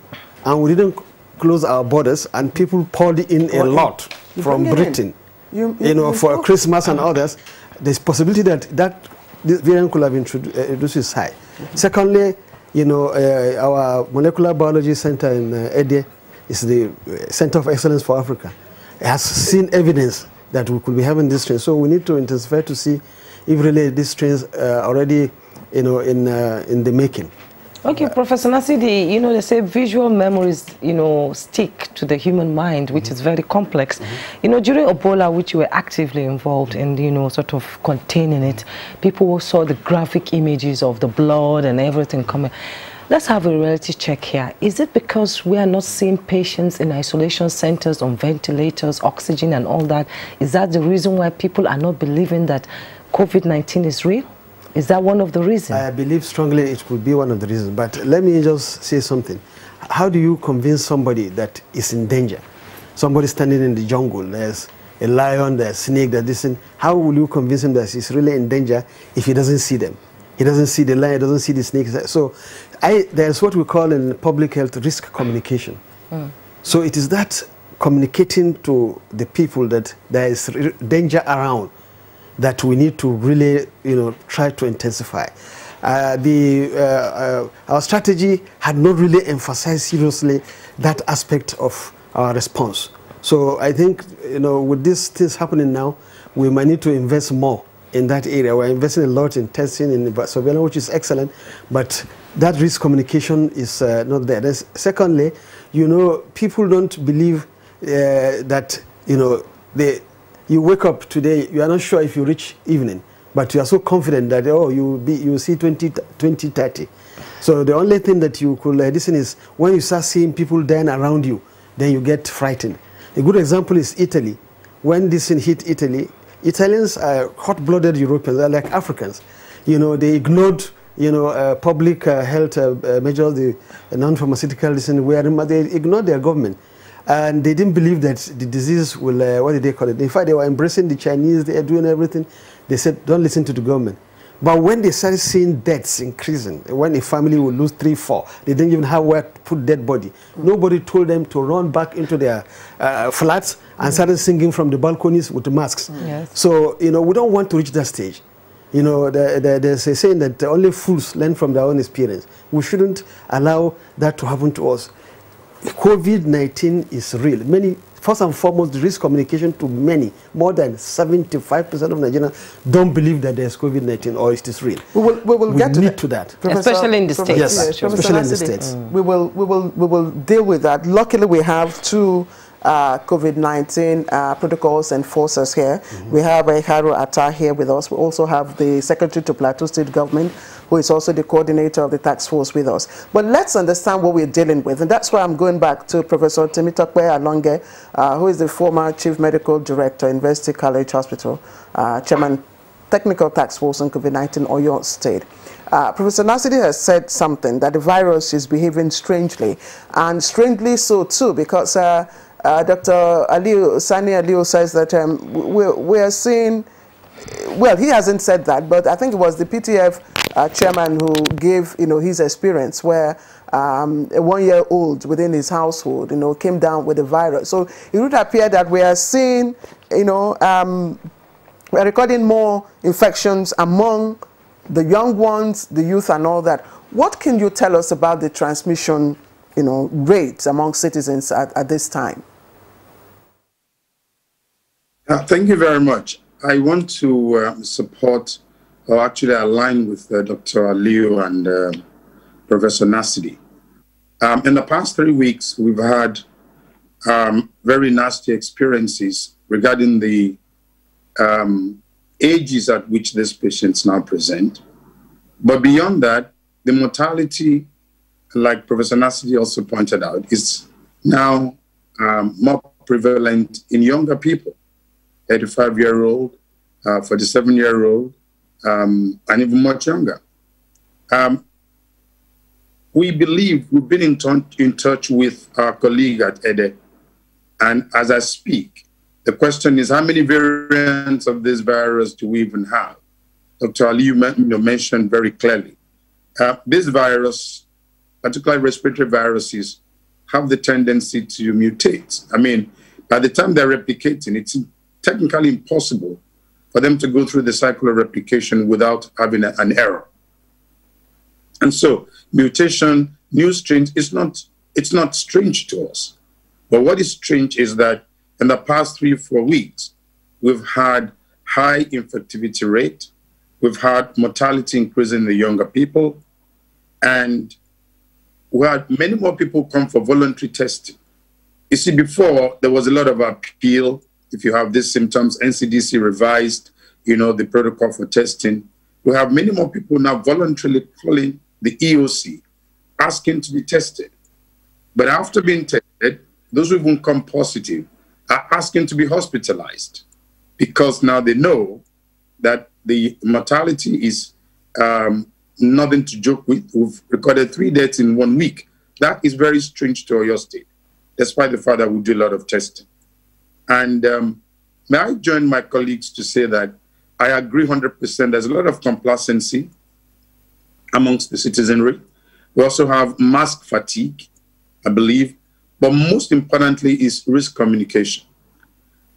and we didn't close our borders and people poured in a lot from Britain, you know, for Christmas and others, there's possibility that this variant could have introduced is high. Secondly, you know, our molecular biology center in Ede is the Center of Excellence for Africa. It has seen evidence that we could be having this strain. So we need to intensify to see if really these strains already, you know, in the making. Okay, Professor Nasidi, you know, they say visual memories, you know, stick to the human mind, which is very complex. You know, during Ebola, which you were actively involved in, you know, sort of containing it, people saw the graphic images of the blood and everything coming. Let's have a reality check here. Is it because we are not seeing patients in isolation centers on ventilators, oxygen and all that? Is that the reason why people are not believing that COVID-19 is real? Is that one of the reasons? I believe strongly it could be one of the reasons. But let me just say something. How do you convince somebody that is in danger? Somebody standing in the jungle, there's a lion, there's a snake, there's this thing. How will you convince him that he's really in danger if he doesn't see them? He doesn't see the lion, he doesn't see the snake. So there's what we call in public health risk communication. So it is that communicating to the people that there is danger around that we need to really, you know, try to intensify. Our strategy had not really emphasized seriously that aspect of our response. So I think, you know, with these things happening now, we might need to invest more in that area. We're investing a lot in testing, in surveillance, which is excellent, but that risk communication is not there. There's, secondly, you know, people don't believe that, you know, you wake up today, you are not sure if you reach evening, but you are so confident that, oh, you will see 20, 30. So the only thing that you could listen is when you start seeing people dying around you, then you get frightened. A good example is Italy. When this thing hit Italy, Italians are hot-blooded Europeans, they are like Africans. You know, they ignored, you know, public health measures, the non-pharmaceutical, they ignored their government. And they didn't believe that the disease will, what did they call it? In fact, they were embracing the Chinese, they are doing everything. They said, don't listen to the government. But when they started seeing deaths increasing, when a family will lose 3, 4, they didn't even have where to put dead body. Mm-hmm. Nobody told them to run back into their flats and started singing from the balconies with the masks. Mm-hmm. Yes. So, you know, we don't want to reach that stage. You know, there's a saying that only fools learn from their own experience. We shouldn't allow that to happen to us. COVID-19 is real. Many, first and foremost, risk communication to many. More than 75% of Nigerians don't believe that there's COVID-19 or it is real. We will get to that. Especially in the States. Yes, especially in the States. We will deal with that. Luckily, we have two COVID-19 protocols enforcers here. Mm-hmm. We have Ikharo Attah here with us. We also have the Secretary to Plateau State Government, who is also the coordinator of the task force with us. But let's understand what we're dealing with. And that's why I'm going back to Professor Temitope Alonge, who is the former Chief Medical Director, University College Hospital, Chairman, Technical Task Force on COVID-19, Oyo State. Professor Nasidi has said something, that the virus is behaving strangely. And strangely so too, because Dr. Aliyu, Sani Aliyu says that we are seeing, well, he hasn't said that, but I think it was the PTF chairman who gave, you know, his experience where a 1-year-old within his household, you know, came down with the virus. So it would appear that we are seeing, you know, we are recording more infections among the young ones, the youth and all that. What can you tell us about the transmission, you know, rates among citizens at this time? Thank you very much. I want to support or actually align with Dr. Aliyu and Professor Nasidi. In the past 3 weeks, we've had very nasty experiences regarding the ages at which these patients now present. But beyond that, the mortality, like Professor Nasidi also pointed out, is now more prevalent in younger people, 35-year-old, 47-year-old, and even much younger. We believe we've been in touch with our colleague at EDE, and as I speak, the question is how many variants of this virus do we even have? Dr. Aliyu mentioned very clearly. This virus, particularly respiratory viruses, have the tendency to mutate. I mean, by the time they're replicating, it's technically impossible for them to go through the cycle of replication without having an error. And so mutation, new strains, it's not strange to us. But what is strange is that in the past 3 or 4 weeks, we've had high infectivity rate, we've had mortality increasing in the younger people, and we had many more people come for voluntary testing. You see, before, there was a lot of appeal. If you have these symptoms, NCDC revised, you know, the protocol for testing. We have many more people now voluntarily calling the EOC, asking to be tested. But after being tested, those who even come positive are asking to be hospitalized because now they know that the mortality is nothing to joke with. We've recorded 3 deaths in 1 week. That is very strange to Oyo State, despite the fact that we do a lot of testing. And may I join my colleagues to say that I agree 100%. There's a lot of complacency amongst the citizenry. We also have mask fatigue, I believe. But most importantly is risk communication.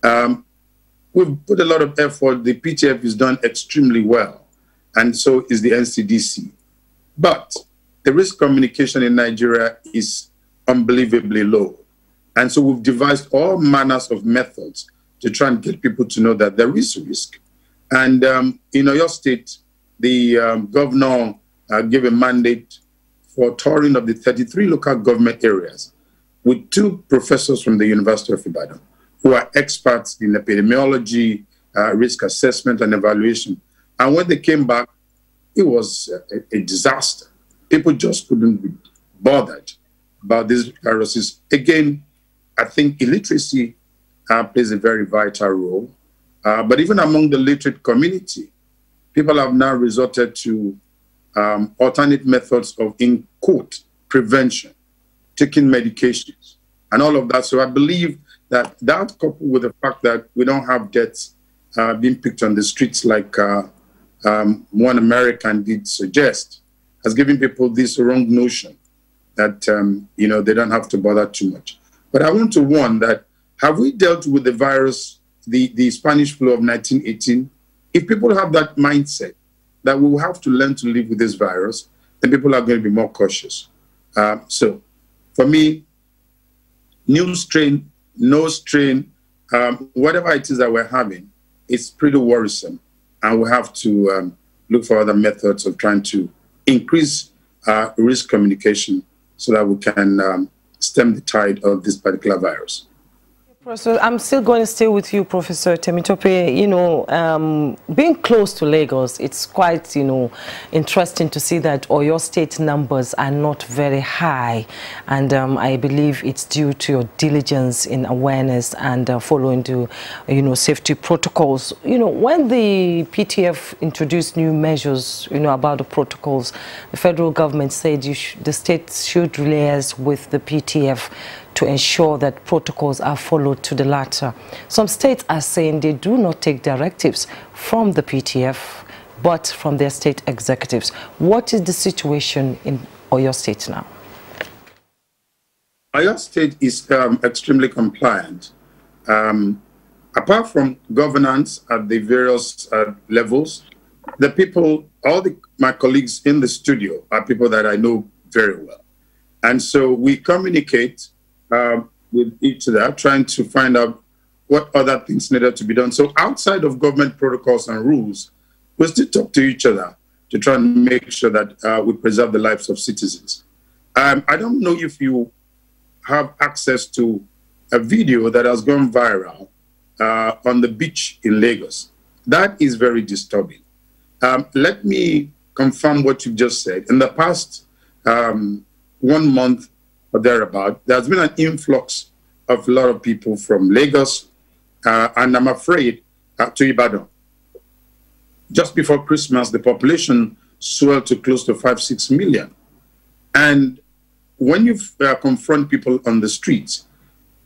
We've put a lot of effort. The PTF has done extremely well, and so is the NCDC. But the risk communication in Nigeria is unbelievably low. And so we've devised all manners of methods to try and get people to know that there is risk. And in Oyo State, the governor gave a mandate for touring of the 33 local government areas with 2 professors from the University of Ibadan who are experts in epidemiology, risk assessment and evaluation. And when they came back, it was a disaster. People just couldn't be bothered about these viruses. Again, I think illiteracy plays a very vital role. But even among the literate community, people have now resorted to alternate methods of, in quote, prevention, taking medications, and all of that. So I believe that that, coupled with the fact that we don't have deaths being picked on the streets like one American did suggest, has given people this wrong notion that, you know, they don't have to bother too much. But I want to warn that, have we dealt with the virus, the Spanish flu of 1918? If people have that mindset that we will have to learn to live with this virus, then people are going to be more cautious. So for me, new strain, no strain, whatever it is that we're having, it's pretty worrisome. And we have to look for other methods of trying to increase risk communication so that we can stem the tide of this particular virus. Professor, I'm still going to stay with you, Professor Temitope. You know, being close to Lagos, it's quite, you know, interesting to see that Oyo State numbers are not very high. And I believe it's due to your diligence in awareness and following the, you know, safety protocols. You know, when the PTF introduced new measures, you know, about the protocols, the federal government said the states should liaise with the PTF to ensure that protocols are followed to the latter. Some states are saying they do not take directives from the PTF, but from their state executives. What is the situation in Oyo State now? Oyo State is extremely compliant. Apart from governance at the various levels, the people, my colleagues in the studio are people that I know very well. And so we communicate with each other, trying to find out what other things needed to be done. So outside of government protocols and rules, we still talk to each other to try and make sure that we preserve the lives of citizens. I don't know if you have access to a video that has gone viral on the beach in Lagos. That is very disturbing. Let me confirm what you've just said. In the past 1 month, thereabout, there's been an influx of a lot of people from Lagos and I'm afraid to Ibadan. Just before Christmas, the population swelled to close to 5–6 million. And when you confront people on the streets,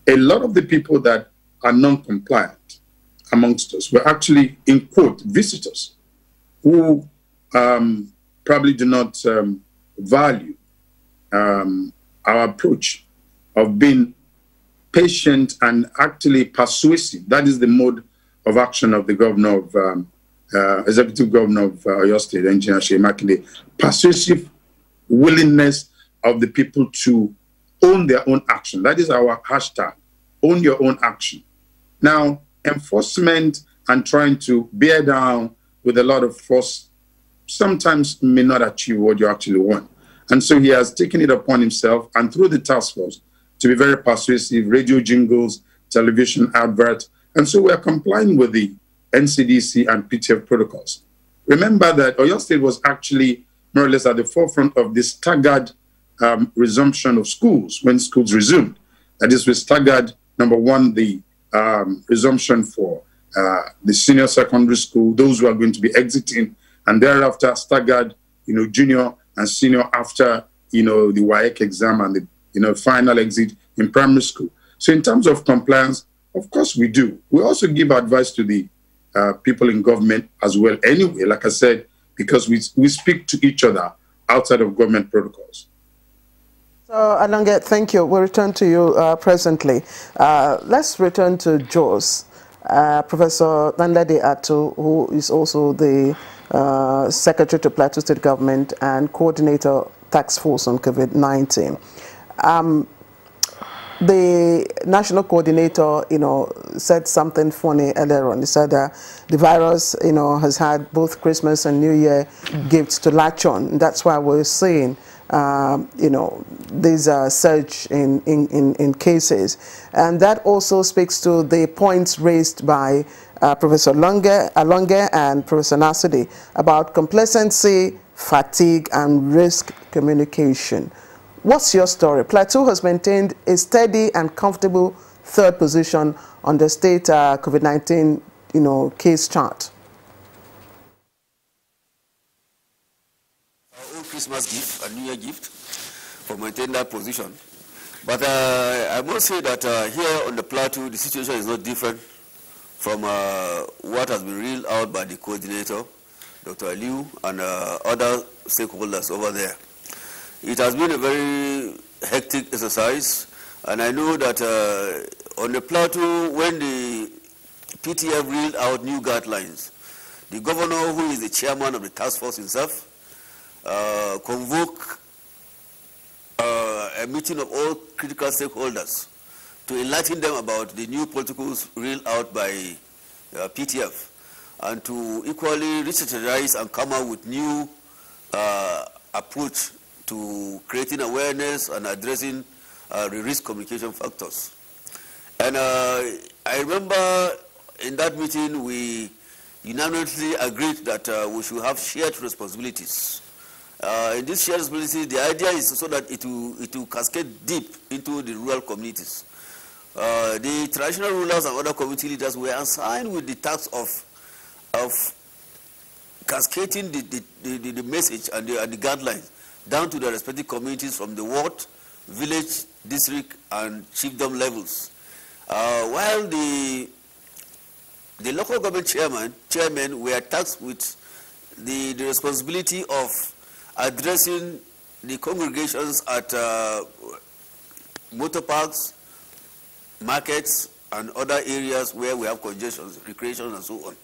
a lot of the people that are non-compliant amongst us were actually, in quote, visitors who probably do not value our approach of being patient and actually persuasive. That is the mode of action of the governor of, executive governor of Oyo State, Engineer Sheikh Makinde. Persuasive willingness of the people to own their own action. That is our hashtag, own your own action. Now, enforcement and trying to bear down with a lot of force sometimes may not achieve what you actually want. And so he has taken it upon himself and through the task force to be very persuasive, radio jingles, television adverts. And so we are complying with the NCDC and PTF protocols. Remember that Oyo State was actually more or less at the forefront of this staggered resumption of schools when schools resumed. That is, we staggered, number one, the resumption for the senior secondary school, those who are going to be exiting, and thereafter staggered, you know, junior and senior after, you know, the WAEC exam and the, you know, final exit in primary school. So in terms of compliance, of course we do. We also give advice to the people in government as well anyway, like I said, because we speak to each other outside of government protocols. So Alonge, thank you. We'll return to you presently. Let's return to Jos. Professor Danladi Atu, who is also the Secretary to Plateau State Government and Coordinator Task Force on COVID-19. The National Coordinator, you know, said something funny earlier on. He said that the virus, you know, has had both Christmas and New Year gifts to latch on. That's why we're seeing this surge in cases. And that also speaks to the points raised by Professor Alonge and Professor Nasidi about complacency, fatigue, and risk communication. What's your story? Plateau has maintained a steady and comfortable third position on the state COVID-19 case chart. Our own Christmas gift, a New Year gift, for maintaining that position. But I must say that here on the Plateau, the situation is not different from what has been reeled out by the coordinator, Dr. Aliyu, and other stakeholders over there. It has been a very hectic exercise, and I know that on the Plateau, when the PTF reeled out new guidelines, the governor, who is the chairman of the task force himself, convoked a meeting of all critical stakeholders to enlighten them about the new protocols reeled out by PTF, and to equally re-strategize and come up with new approach to creating awareness and addressing risk communication factors. And I remember in that meeting we unanimously agreed that we should have shared responsibilities. In this shared responsibility, the idea is so that it will cascade deep into the rural communities. The traditional rulers and other community leaders were assigned with the task of cascading the message and the guidelines down to the respective communities from the ward, village, district, and chiefdom levels. While the local government chairmen were tasked with the responsibility of addressing the congregations at motor parks, markets, and other areas where we have congestions, recreation, and so on.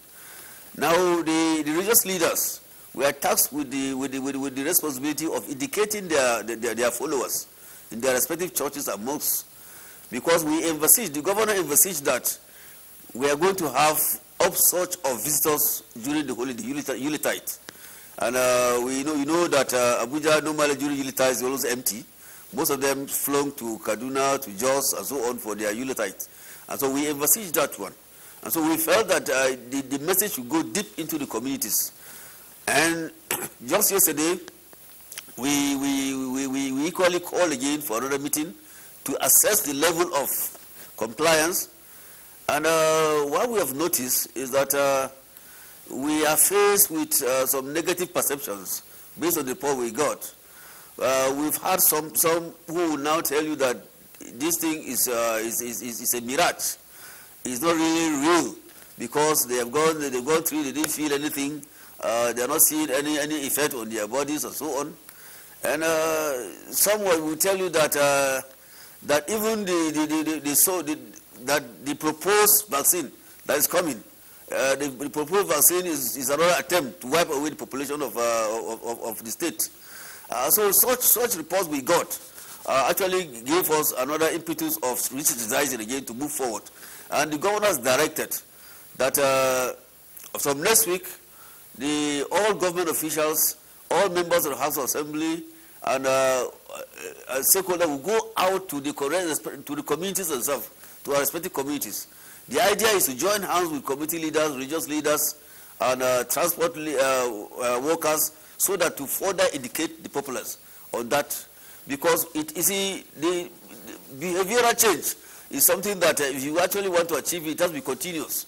Now, the religious leaders were tasked with the responsibility of educating their followers in their respective churches and mosques, because we envisaged, the governor envisaged that we are going to have upsurge of visitors during the holiday, Yuletide. And you know that Abuja normally during Yuletide is always empty. Most of them flown to Kaduna, to Jos, and so on for their Yuletide. And so we envisaged that one. And so we felt that the message should go deep into the communities. And just yesterday, we equally called again for another meeting to assess the level of compliance. And what we have noticed is that we are faced with some negative perceptions based on the report we got. We've had some who will now tell you that this thing is a mirage. It's not really real, because they've gone through, they didn't feel anything. They're not seeing any effect on their bodies and so on. And someone will tell you that that even the proposed vaccine that is coming, the proposed vaccine is another attempt to wipe away the population of the state. So such reports we got actually gave us another impetus of re-strategizing again to move forward. And the governors directed that from next week, all government officials, all members of the House of Assembly, and stakeholders will go out to the communities themselves, to our respective communities. The idea is to join hands with community leaders, religious leaders, and transport workers, so that to further educate the populace on that. Because the behavioral change is something that if you actually want to achieve, it has to be continuous.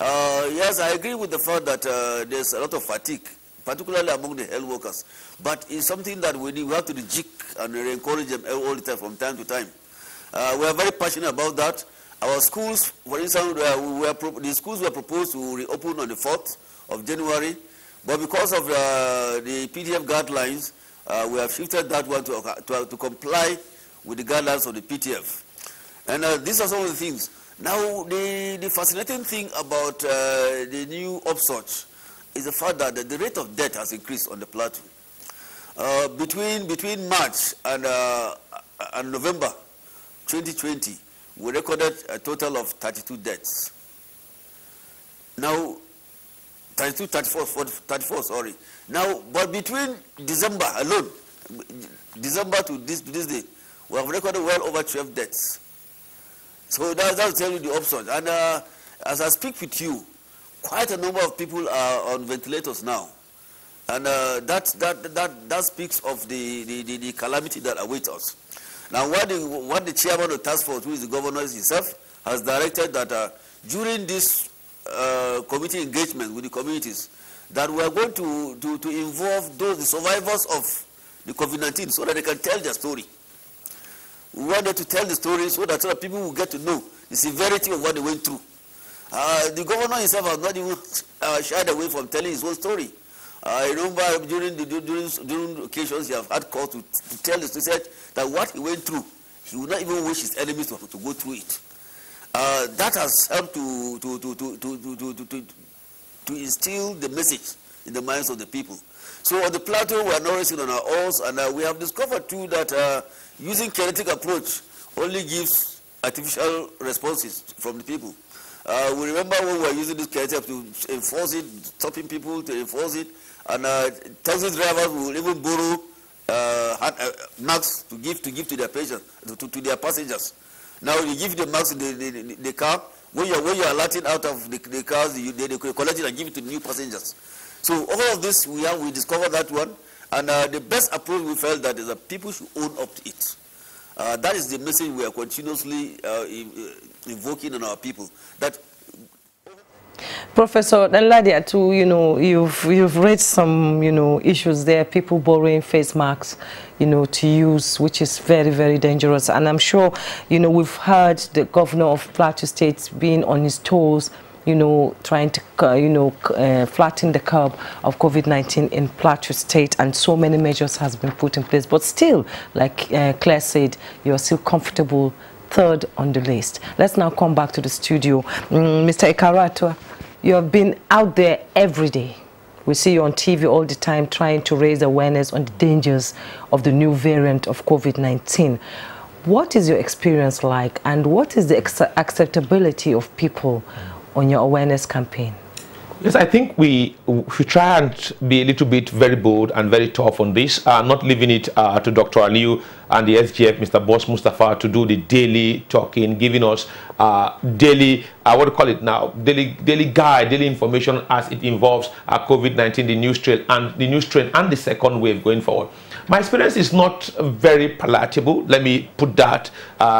Yes, I agree with the fact that there's a lot of fatigue, particularly among the health workers. But it's something that we have to rejig and encourage them all the time, from time to time. We are very passionate about that. Our schools, for instance, the schools were proposed to reopen on the 4th of January. But because of the PTF guidelines, we have shifted that one to comply with the guidelines of the PTF. And these are some of the things. Now, the fascinating thing about the new upsurge is the fact that the rate of death has increased on the Plateau. Between March and November 2020, we recorded a total of 32 deaths. Now, 34, sorry. Now, but between December alone, December to this day, we have recorded well over 12 deaths. So that's tell you the options. And as I speak with you, quite a number of people are on ventilators now. And that speaks of the calamity that awaits us. Now, what the chairman of task force, who is the governor himself, has directed that during this committee engagement with the communities, that we are going to involve the survivors of the COVID-19 so that they can tell their story. We want them to tell the story so that people will get to know the severity of what they went through. The governor himself has not even shied away from telling his own story. I remember during occasions he has had calls to tell the society that what he went through, he would not even wish his enemies to go through it. That has helped to instill the message in the minds of the people. So on the plateau, we are now resting on our oars, and we have discovered too that using kinetic approach only gives artificial responses from the people. We remember when we were using this kinetic to enforce it, stopping people to enforce it, and taxi drivers will even borrow marks to give to their patients, to their passengers. Now you give the marks in the car. When you are letting out of the cars, they collect it and give it to new passengers. So all of this, we discovered that one, and the best approach we felt that is that people should own up to it. That is the message we are continuously invoking in our people. That Professor Danladi Atu, you've raised some issues there. People borrowing face masks, to use, which is very, very dangerous. And I'm sure we've heard the governor of Plateau State being on his toes, trying to flatten the curve of COVID-19 in Plateau State, and so many measures has been put in place. But still, like Claire said, you're still comfortable third on the list. Let's now come back to the studio. Mr. Ikharo Attah, you have been out there every day. We see you on TV all the time trying to raise awareness on the dangers of the new variant of COVID-19. What is your experience like, and what is the acceptability of people on your awareness campaign? Yes, I think we try and be a little bit very bold and very tough on this. Not leaving it to Dr. Aliyu and the SGF, Mr. Boss Mustafa, to do the daily talking, giving us daily, what do you call it now, daily guide, daily information as it involves COVID-19, the new strain, and the second wave going forward. My experience is not very palatable. Let me put that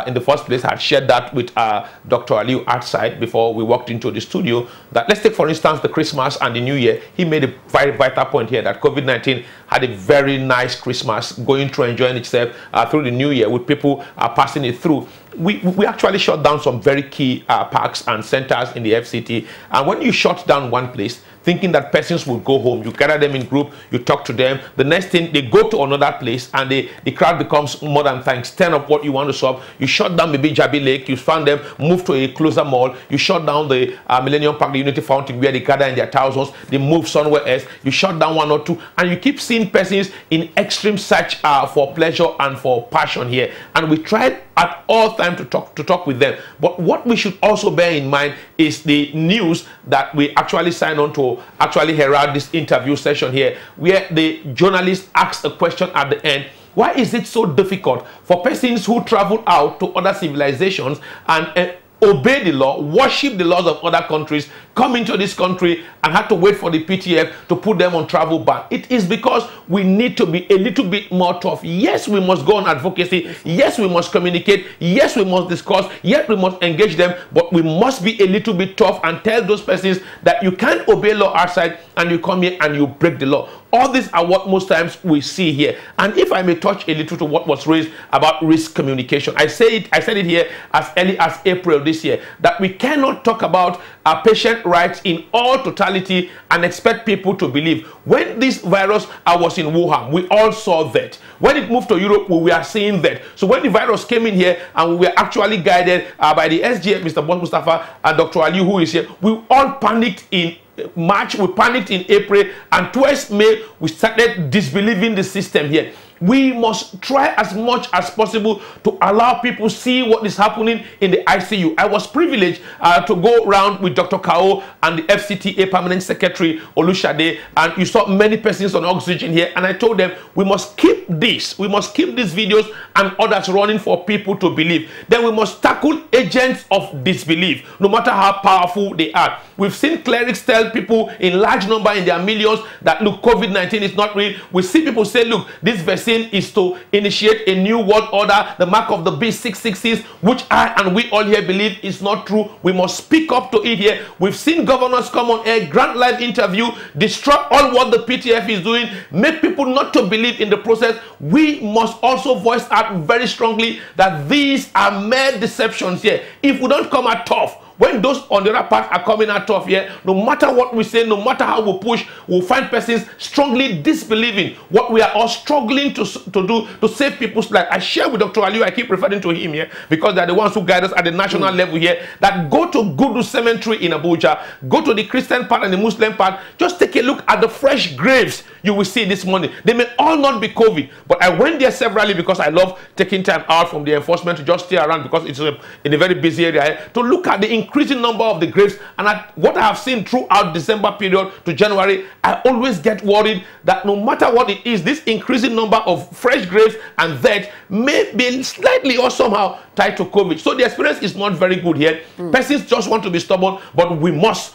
in the first place. I shared that with Dr. Aliyu outside before we walked into the studio. That let's take, for instance, the Christmas and the New Year. He made a very vital point here that COVID-19 had a very nice Christmas, going through enjoying itself through the New Year with people passing it through. We actually shut down some very key parks and centers in the FCT. And when you shut down one place, thinking that persons would go home, you gather them in group, you talk to them. The next thing, they go to another place, and the crowd becomes more than thanks. 10 of what you want to solve. You shut down maybe Jabi Lake, you found them, move to a closer mall. You shut down the Millennium Park, the Unity Fountain, where they gather in their thousands. They move somewhere else. You shut down one or two, and you keep seeing persons in extreme search for pleasure and for passion here. And we tried at all time to talk with them. But what we should also bear in mind is the news that we actually sign on to actually herald this interview session here, where the journalist asks a question at the end. Why is it so difficult for persons who travel out to other civilizations and obey the law, worship the laws of other countries, come into this country and had to wait for the PTF to put them on travel ban? It is because we need to be a little bit more tough. Yes, we must go on advocacy. Yes, we must communicate. Yes, we must discuss. Yes, we must engage them. But we must be a little bit tough and tell those persons that you can't obey law outside, and you come here and you break the law. All these are what most times we see here. And if I may touch a little to what was raised about risk communication, I said it here as early as April this year, that we cannot talk about our patient rights in all totality and expect people to believe. When this virus was in Wuhan, we all saw that. When it moved to Europe, we were seeing that. So when the virus came in here and we were actually guided by the SGF, Mr. Boss Mustafa and Dr. Ali, who is here, we all panicked in March, we panicked in April, and towards May, we started disbelieving the system here. We must try as much as possible to allow people to see what is happening in the ICU. I was privileged to go around with Dr. Kao and the FCTA Permanent Secretary, Olushade, and you saw many persons on oxygen here, and I told them, we must keep this. We must keep these videos and others running for people to believe. Then we must tackle agents of disbelief, no matter how powerful they are. We've seen clerics tell people in large number, in their millions, that look, COVID-19 is not real. We see people say, look, this vaccine is to initiate a new world order, the mark of the beast 666, which I and we all here believe is not true. We must speak up to it here. We've seen governors come on air, grant live interview, disrupt all what the PTF is doing, make people not to believe in the process. We must also voice out very strongly that these are mere deceptions here. If we don't come out tough, when those on the other part are coming out tough here, no matter what we say, no matter how we push, we'll find persons strongly disbelieving what we are all struggling to do to save people's life. I share with Dr. Aliyu, I keep referring to him here because they're the ones who guide us at the national level here, that go to Gudu Cemetery in Abuja, go to the Christian part and the Muslim part, just take a look at the fresh graves you will see this morning. They may all not be COVID, but I went there severally because I love taking time out from the enforcement to just stay around because it's in a very busy area here, to look at the increasing number of the graves. And what I have seen throughout December period to January, I always get worried that no matter what it is, this increasing number of fresh graves and deaths may be slightly or somehow tied to COVID. So the experience is not very good here. Persons just want to be stubborn, but we must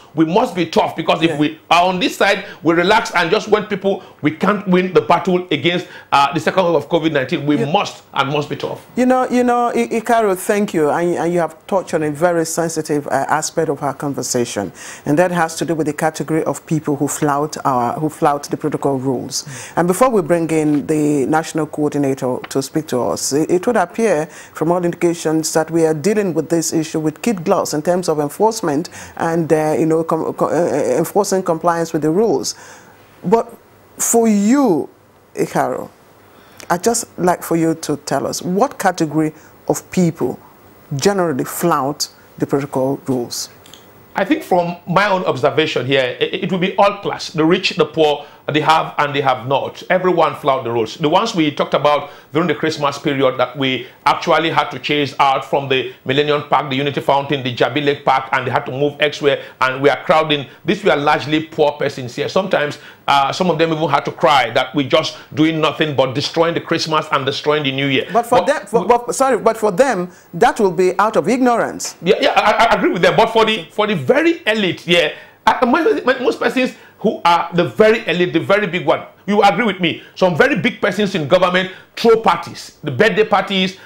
be tough, because if we are on this side, we relax and just want people, we can't win the battle against the second wave of COVID-19. We must be tough. You know, Ikharo, thank you. And you have touched on a very sensitive aspect of our conversation, and that has to do with the category of people who flout the protocol rules. And before we bring in the national coordinator to speak to us, it would appear from all indications that we are dealing with this issue with kid gloves in terms of enforcement and you know, enforcing compliance with the rules. But for you, Ikharo, I'd just like for you to tell us what category of people generally flout the protocol rules. I think from my own observation here, it will be all class, the rich, the poor, they have and they have not. Everyone flout the rules. The ones we talked about during the Christmas period that we actually had to chase out from the Millennium Park, the Unity Fountain, the Jabi Lake Park, and they had to move elsewhere, and we are crowding. These were largely poor persons here. Sometimes some of them even had to cry that we're just doing nothing but destroying the Christmas and destroying the New Year. But for them, that will be out of ignorance. Yeah, I agree with them. But for the very elite, most persons who are the very elite, the very big one, you agree with me, some very big persons in government throw parties, the birthday parties,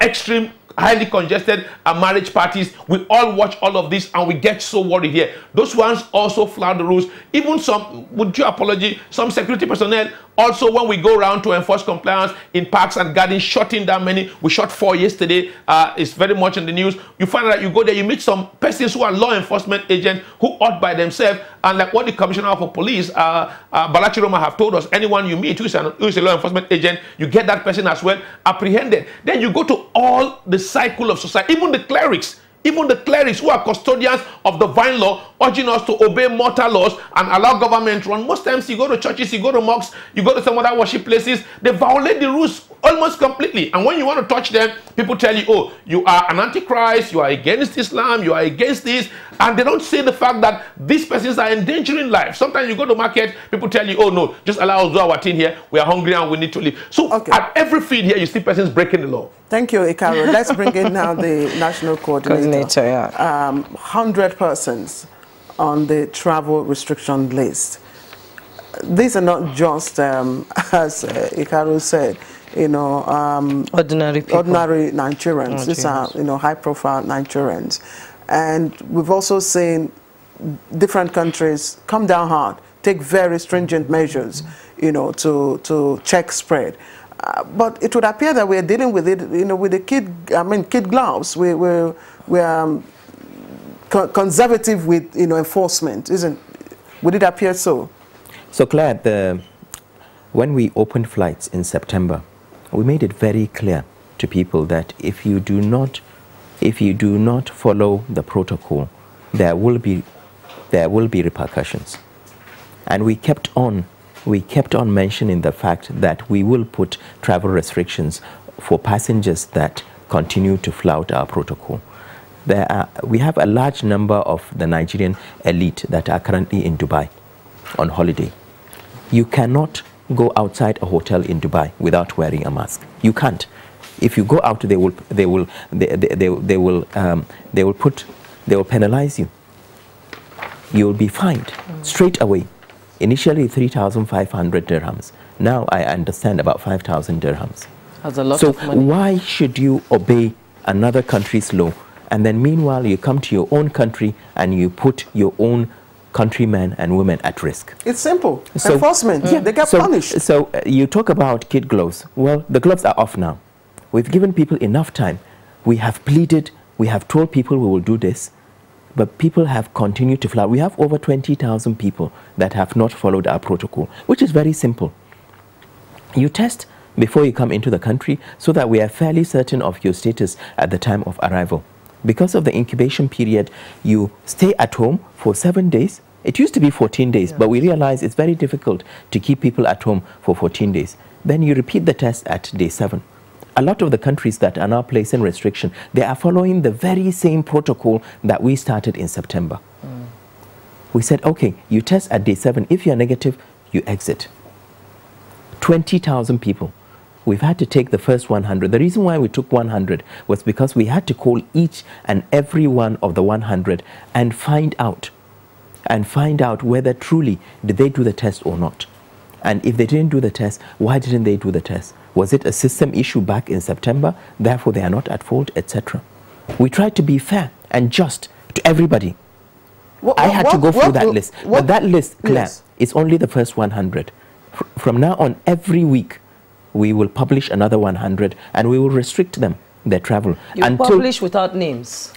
extreme, highly congested marriage parties. We all watch all of this and we get so worried here. Those ones also flout the rules. Even some, with due apology, some security personnel also, when we go around to enforce compliance in parks and gardens, shutting down many. We shot 4 yesterday. It's very much in the news. You find out you go there, you meet some persons who are law enforcement agents who ought by themselves. And like what the Commissioner of Police, Balachiroma, have told us, anyone you meet who is a law enforcement agent, you get that person as well apprehended. Then you go to all the cycle of society, even the clerics who are custodians of the divine law, urging us to obey mortal laws and allow government run. Most times you go to churches, you go to mosques, you go to some other worship places, they violate the rules almost completely. And when you want to touch them, people tell you, oh, you are an antichrist, you are against Islam, you are against this. And they don't say the fact that these persons are endangering life. Sometimes you go to market, people tell you, oh no, just allow us to do our thing here. We are hungry and we need to live. So at every field here, you see persons breaking the law. Thank you, Ikharo. Let's bring in now the national coordinator. 100 persons on the travel restriction list. These are not just, as Ikharo said, you know, ordinary people. Ordinary Nigerians. Oh, these are, you know, high-profile Nigerians. And we've also seen different countries come down hard, take very stringent measures, you know, to check spread. But it would appear that we're dealing with it, you know, with the kid gloves. We're conservative with, you know, enforcement, would it appear so? So, Claire, when we opened flights in September, we made it very clear to people that if you do not follow the protocol, there will be repercussions. And we kept on we kept on mentioning the fact that we will put travel restrictions for passengers that continue to flout our protocol. We have a large number of the Nigerian elite that are currently in Dubai on holiday. You cannot go outside a hotel in Dubai without wearing a mask. You can't. If you go out, they will penalize you. You will be fined straight away. Initially 3,500 dirhams. Now I understand about 5,000 dirhams. That's a lot of money. So why should you obey another country's law? And then meanwhile, you come to your own country and you put your own countrymen and women at risk. It's simple. So, enforcement. Yeah, they get punished. So you talk about kid gloves. Well, the gloves are off now. We've given people enough time. We have pleaded. We have told people we will do this. But people have continued to flout. We have over 20,000 people that have not followed our protocol, which is very simple. You test before you come into the country so that we are fairly certain of your status at the time of arrival. Because of the incubation period, you stay at home for 7 days. It used to be 14 days, yeah, but we realize it's very difficult to keep people at home for 14 days. Then you repeat the test at day 7. A lot of the countries that are now placing restriction, they are following the very same protocol that we started in September. Mm. We said, okay, you test at day 7. If you're negative, you exit. 20,000 people. We've had to take the first 100. The reason why we took 100 was because we had to call each and every one of the 100 and find out whether truly did they do the test or not. And if they didn't do the test, why didn't they do the test? Was it a system issue back in September? Therefore, they are not at fault, etc. We tried to be fair and just to everybody. I had to go through that list, but that list, Claire, is only the first 100. From now on, every week, we will publish another 100 and we will restrict them, their travel. You publish without names?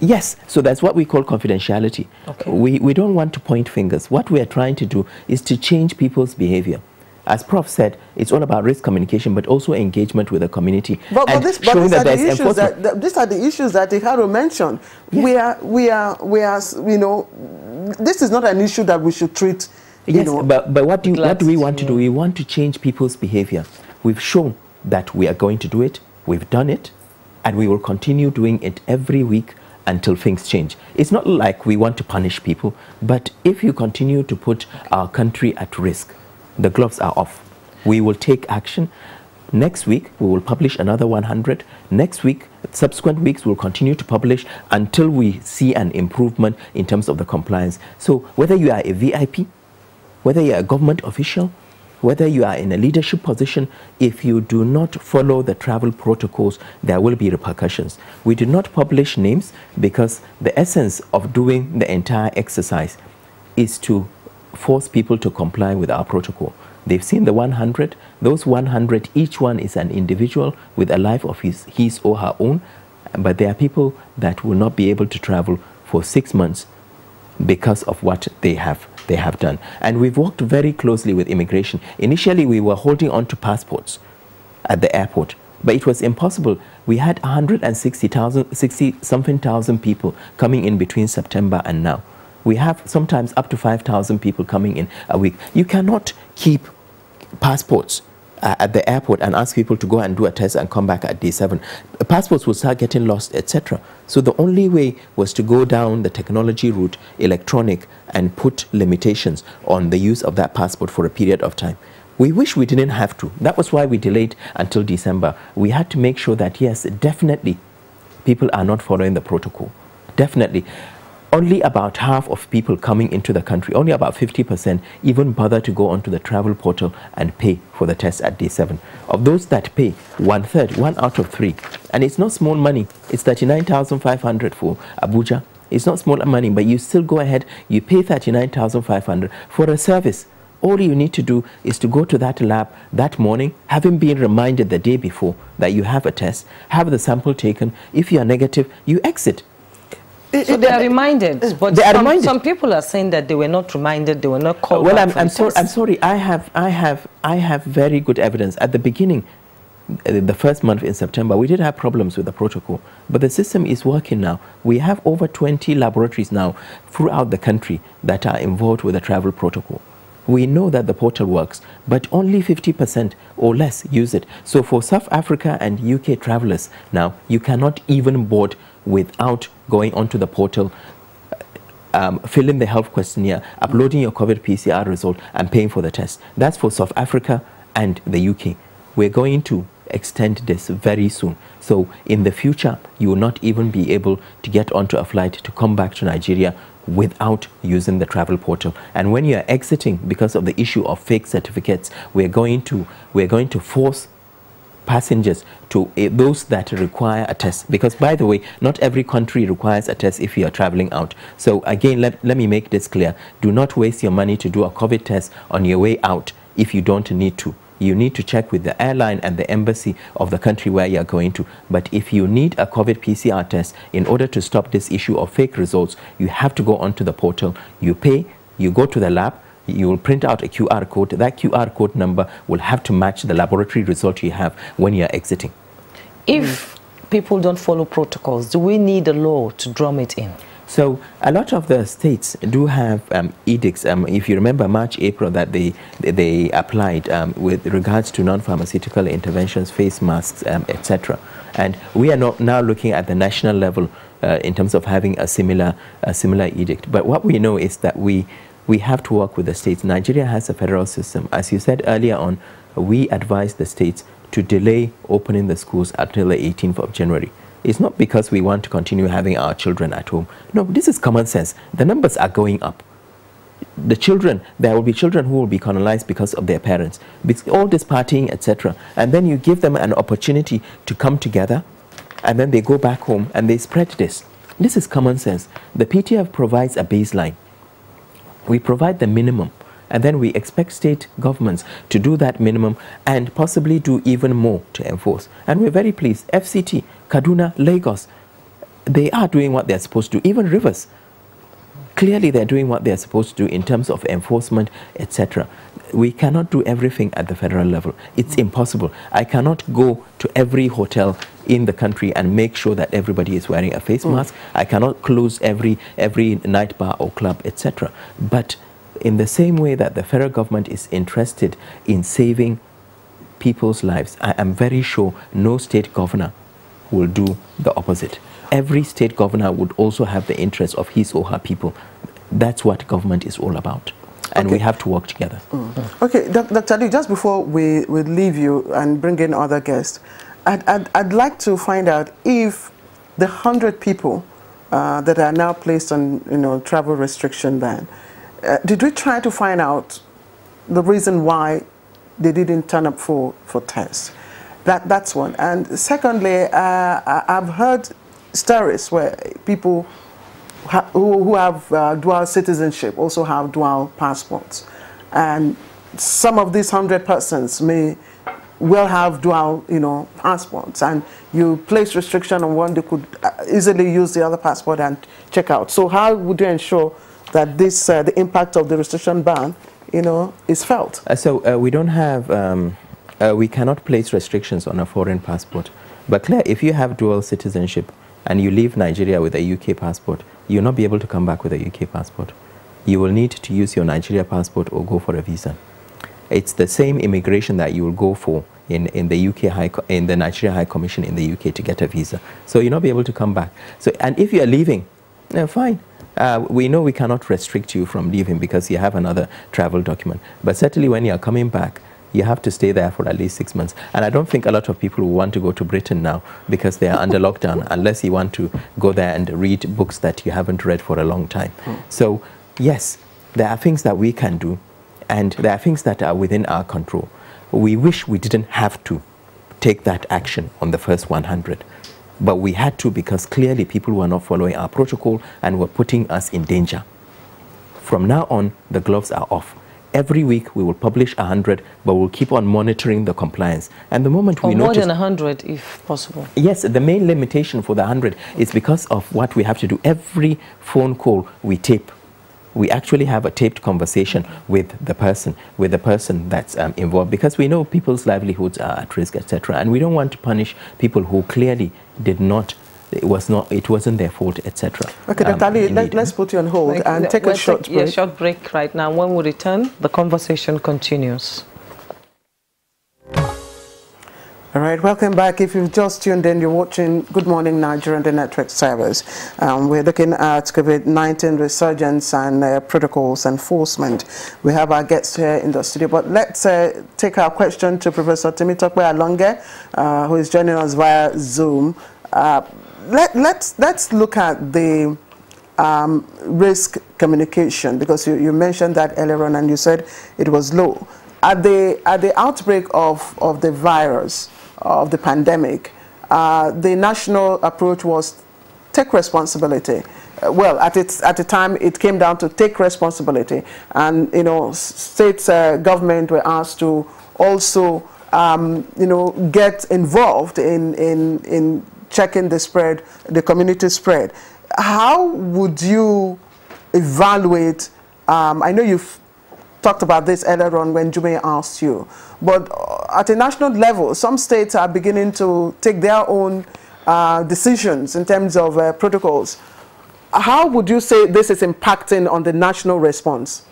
Yes, so that's what we call confidentiality. Okay. We don't want to point fingers. What we are trying to do is to change people's behavior. As Prof said, it's all about risk communication, but also engagement with the community. But these are the issues that Ikharo mentioned. Yes. You know, this is not an issue that we should treat. But what do we want to do? We want to change people's behavior. We've shown that we are going to do it, we've done it, and we will continue doing it every week until things change. It's not like we want to punish people, but if you continue to put our country at risk, the gloves are off. We will take action. Next week, we will publish another 100. Next week, subsequent weeks, we'll continue to publish until we see an improvement in terms of the compliance. So whether you are a VIP, whether you are a government official, whether you are in a leadership position, if you do not follow the travel protocols, there will be repercussions. We do not publish names because the essence of doing the entire exercise is to force people to comply with our protocol. They've seen the 100. Those 100, each one is an individual with a life of his or her own, but there are people that will not be able to travel for 6 months because of what they have done. And we've worked very closely with immigration. Initially, we were holding on to passports at the airport, but it was impossible. We had 160,000 people coming in between September and now. We have sometimes up to 5,000 people coming in a week. You cannot keep passports at the airport and ask people to go and do a test and come back at day 7. Passports will start getting lost, etc. So the only way was to go down the technology route, electronic, and put limitations on the use of that passport for a period of time. We wish we didn't have to. That was why we delayed until December. We had to make sure that, yes, definitely people are not following the protocol. Definitely. Only about half of people coming into the country, only about 50%, even bother to go onto the travel portal and pay for the test at day 7. Of those that pay, 1/3, 1 out of 3, and it's not small money. It's 39,500 for Abuja. It's not small money, but you still go ahead, you pay 39,500 for a service. All you need to do is to go to that lab that morning, having been reminded the day before that you have a test, have the sample taken. If you are negative, you exit. So they are reminded, but some people are saying that they were not reminded, they were not called. Well, I'm sorry. I have very good evidence. At the beginning, the first month in September, we did have problems with the protocol, but the system is working now. We have over 20 laboratories now throughout the country that are involved with the travel protocol. We know that the portal works, but only 50% or less use it. So for South Africa and UK travelers now, you cannot even board without going onto the portal, filling the health questionnaire, uploading your COVID PCR result and paying for the test. That's for South Africa and the UK. We're going to extend this very soon. So in the future, you will not even be able to get onto a flight to come back to Nigeria without using the travel portal. And when you are exiting, because of the issue of fake certificates, we're going to force passengers to those that require a test, because by the way, not every country requires a test if you are traveling out. So again, let me make this clear. Do not waste your money to do a COVID test on your way out if you don't need to. You need to check with the airline and the embassy of the country where you are going to. But if you need a COVID PCR test, in order to stop this issue of fake results, you have to go onto the portal. You pay, you go to the lab, you will print out a QR code. That QR code number will have to match the laboratory result you have when you are exiting. If people don't follow protocols, do we need a law to drum it in? So a lot of the states do have edicts. If you remember March, April, that they applied with regards to non-pharmaceutical interventions, face masks, etc. And we are now looking at the national level in terms of having a similar edict. But what we know is that we have to work with the states. Nigeria has a federal system. As you said earlier on, we advise the states to delay opening the schools until the 18th of January. It's not because we want to continue having our children at home. No, this is common sense. The numbers are going up. The children, there will be children who will be colonized because of their parents. All this partying, etc. And then you give them an opportunity to come together, and then they go back home and they spread this. This is common sense. The PTF provides a baseline. We provide the minimum, and then we expect state governments to do that minimum and possibly do even more to enforce. And we're very pleased. FCT, Kaduna, Lagos, they are doing what they're supposed to do. Even Rivers, clearly they're doing what they're supposed to do in terms of enforcement, etc. We cannot do everything at the federal level. It's impossible. I cannot go to every hotel in the country and make sure that everybody is wearing a face mask. I cannot close every night bar or club, etc. But in the same way that the federal government is interested in saving people's lives, I am very sure no state governor will do the opposite. Every state governor would also have the interest of his or her people. That's what government is all about. And we have to work together. Okay, Dr. Aliyu, just before we leave you and bring in other guests, I'd like to find out if the 100 people that are now placed on travel restriction ban, did we try to find out the reason why they didn't turn up for tests? That's one. And secondly, I've heard stories where people who have dual citizenship also have dual passports. And some of these 100 persons may well have dual, passports, and you place restriction on one, they could easily use the other passport and check out. So how would you ensure that this, the impact of the restriction ban, is felt? We don't have, we cannot place restrictions on a foreign passport. But Claire, if you have dual citizenship and you leave Nigeria with a UK passport, you'll not be able to come back with a UK passport. You will need to use your Nigeria passport or go for a visa. It's the same immigration that you will go for in the Nigeria High Commission in the UK to get a visa. So you'll not be able to come back. So, and if you are leaving, fine. We know we cannot restrict you from leaving because you have another travel document. But certainly when you are coming back, you have to stay there for at least 6 months. And I don't think a lot of people want to go to Britain now because they are under lockdown, unless you want to go there and read books that you haven't read for a long time. So yes, there are things that we can do, and there are things that are within our control. We wish we didn't have to take that action on the first 100, but we had to, because clearly people were not following our protocol and were putting us in danger. From now on, the gloves are off. Every week we will publish 100, but we'll keep on monitoring the compliance. And the moment we notice... Or more than 100, if possible. Yes, the main limitation for the 100 is because of what we have to do. Every phone call we tape. We actually have a taped conversation with the person that's involved, because we know people's livelihoods are at risk, etc. And we don't want to punish people who clearly did not it wasn't their fault, etc. Okay, Dr. Ali, let's put you on hold and take a short break. Yeah, short break right now. When we return, the conversation continues. All right, welcome back. If you've just tuned in, you're watching Good Morning Nigeria on the network service. We're looking at COVID-19 resurgence and protocols enforcement. We have our guests here in the studio, but let's take our question to Professor Temitope Alonge, who is joining us via Zoom. Let's look at the risk communication, because you mentioned that earlier on and you said it was low. At the outbreak of the virus, of the pandemic, the national approach was take responsibility. Well, at the time, it came down to take responsibility, and you know, states, government were asked to also, you know, get involved in checking the spread, the community spread. How would you evaluate? I know you've talked about this earlier on when Jume asked you, but at a national level, some states are beginning to take their own decisions in terms of protocols. How would you say this is impacting on the national response?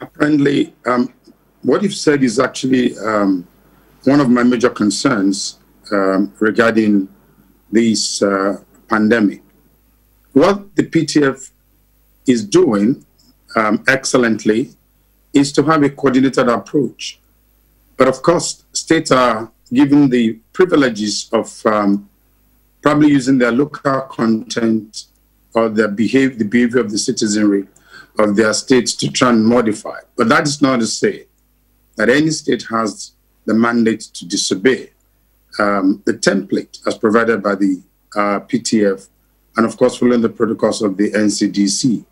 Apparently, what you've said is actually one of my major concerns regarding this pandemic. What the PTF is doing excellently is to have a coordinated approach. But of course, states are given the privileges of probably using their local content or the behavior of the citizenry of their states to try and modify. But that is not to say that any state has the mandate to disobey the template as provided by the PTF and of course following the protocols of the NCDC.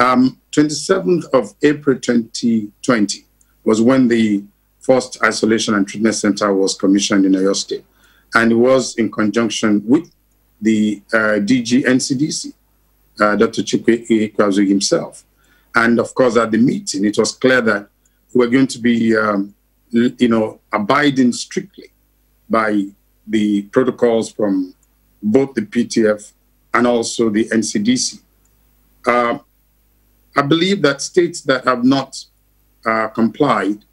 27th of April 2020 was when the first isolation and treatment center was commissioned in Oyo State, and it was in conjunction with the DG NCDC, Dr. Chikwe Ikwazu himself. And of course, at the meeting, it was clear that we were going to be, you know, abiding strictly by the protocols from both the PTF and also the NCDC. I believe that states that have not complied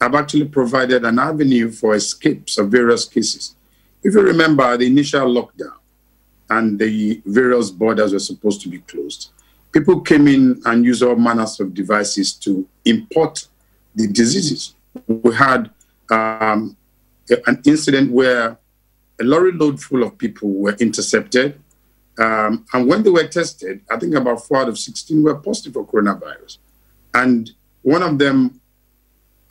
have actually provided an avenue for escapes of various cases. If you remember the initial lockdown and the various borders were supposed to be closed, people came in and used all manners of devices to import the diseases. We had an incident where a lorry load full of people were intercepted. And when they were tested, I think about 4 out of 16 were positive for coronavirus. And one of them,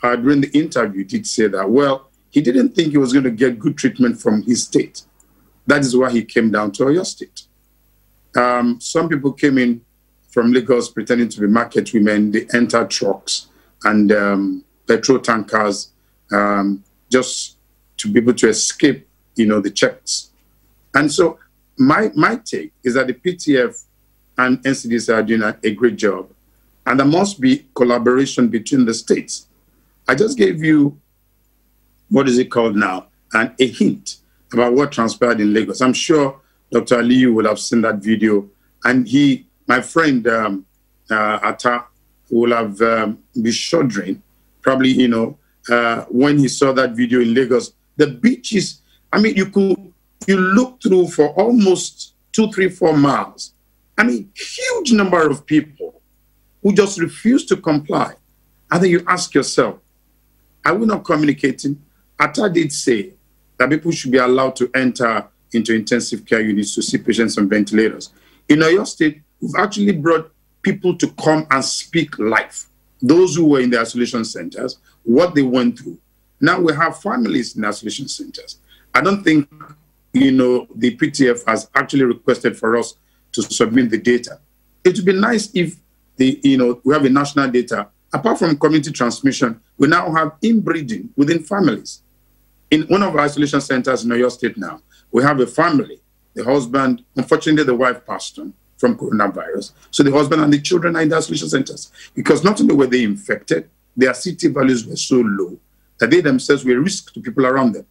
during the interview, did say that, well, he didn't think he was going to get good treatment from his state. That is why he came down to Oyo State. Some people came in from Lagos pretending to be market women. They entered trucks and petrol tankers just to be able to escape, you know, the checks. And so my take is that the PTF and NCDC are doing a great job, and there must be collaboration between the states. I just gave you, what is it called now, and a hint about what transpired in Lagos. I'm sure Dr. Aliyu will have seen that video, and he, my friend Attah, will have been shuddering, probably, you know, when he saw that video in Lagos. The beaches, I mean, you look through for almost 2, 3, 4 miles. I mean, huge number of people who just refuse to comply. And then you ask yourself, are we not communicating? Attah did say that people should be allowed to enter into intensive care units to see patients on ventilators. In Oyo State, we've actually brought people to come and speak life. Those who were in the isolation centers, what they went through. Now we have families in isolation centers. I don't think, you know, the PTF has actually requested for us to submit the data. It would be nice if the, you know, we have a national data. Apart from community transmission, we now have inbreeding within families. In one of our isolation centers in Oyo State now, we have a family. The husband, unfortunately, the wife passed on from coronavirus. So the husband and the children are in the isolation centers because not only were they infected, their CT values were so low that they themselves were a risk to people around them.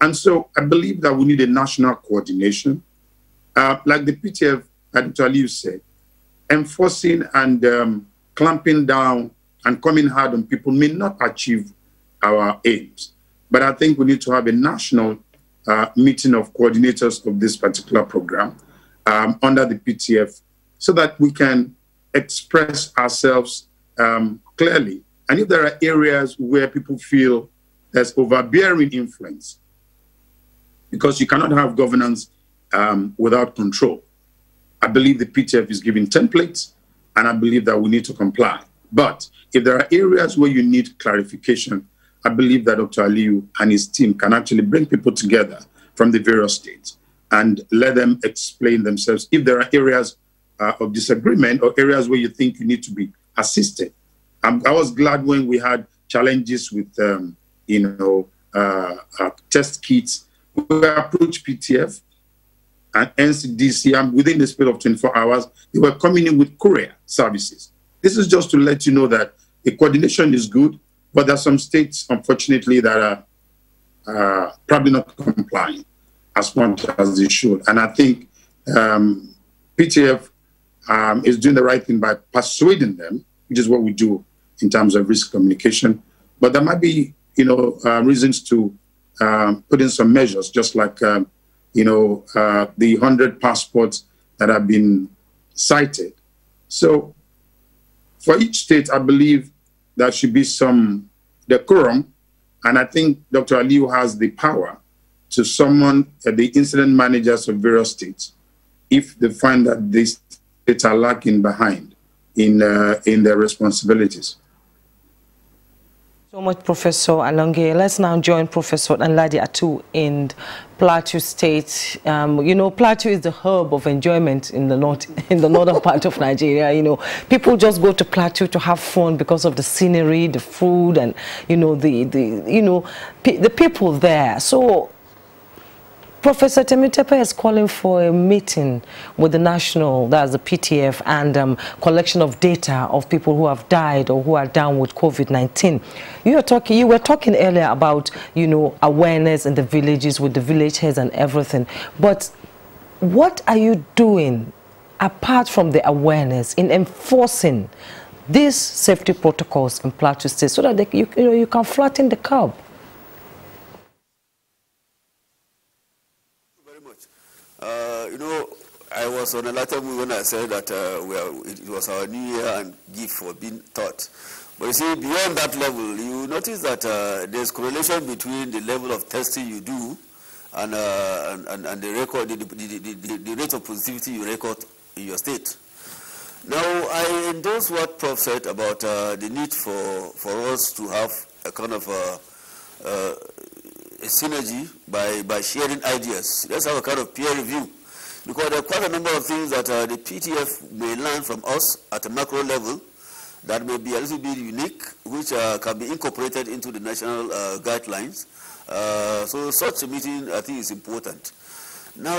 And so I believe that we need a national coordination. Like the PTF, Dr. Aliyu said, enforcing and clamping down and coming hard on people may not achieve our aims. But I think we need to have a national meeting of coordinators of this particular program under the PTF so that we can express ourselves clearly. And if there are areas where people feel there's overbearing influence, because you cannot have governance without control. I believe the PTF is giving templates, and I believe that we need to comply. But if there are areas where you need clarification, I believe that Dr. Aliyu and his team can actually bring people together from the various states and let them explain themselves. If there are areas of disagreement or areas where you think you need to be assisted. I was glad when we had challenges with, test kits. We approached PTF and NCDC, and within the space of 24 hours, they were coming in with courier services. This is just to let you know that the coordination is good, but there are some states, unfortunately, that are probably not complying as much as they should. And I think PTF is doing the right thing by persuading them, which is what we do in terms of risk communication. But there might be, reasons to put in some measures, just like, the 100 passports that have been cited. So for each state, I believe there should be some decorum. And I think Dr. Aliyu has the power to summon the incident managers of various states if they find that these states are lacking behind in their responsibilities. So much, Professor Alonge. Let's now join Professor Danladi Atu in Plateau State. Plateau is the hub of enjoyment in the northern part of Nigeria. People just go to Plateau to have fun because of the scenery, the food, and the people there. So, Professor Temitope is calling for a meeting with the national, that's the PTF, and collection of data of people who have died or who are down with COVID-19. You were talking earlier about, awareness in the villages with the village heads and everything. But what are you doing apart from the awareness in enforcing these safety protocols in Plateau State so that you can flatten the curve? I was on a later move when I said that it was our new year and gift for being taught. But you see, beyond that level, you notice that there's correlation between the level of testing you do and the record, the rate of positivity you record in your state. Now, I endorse what Prof said about the need for us to have a kind of a synergy by sharing ideas. Let's have a kind of peer review, because there are quite a number of things that the PTF may learn from us at a macro level that may be a little bit unique, which can be incorporated into the national guidelines. So such a meeting, I think, is important. Now,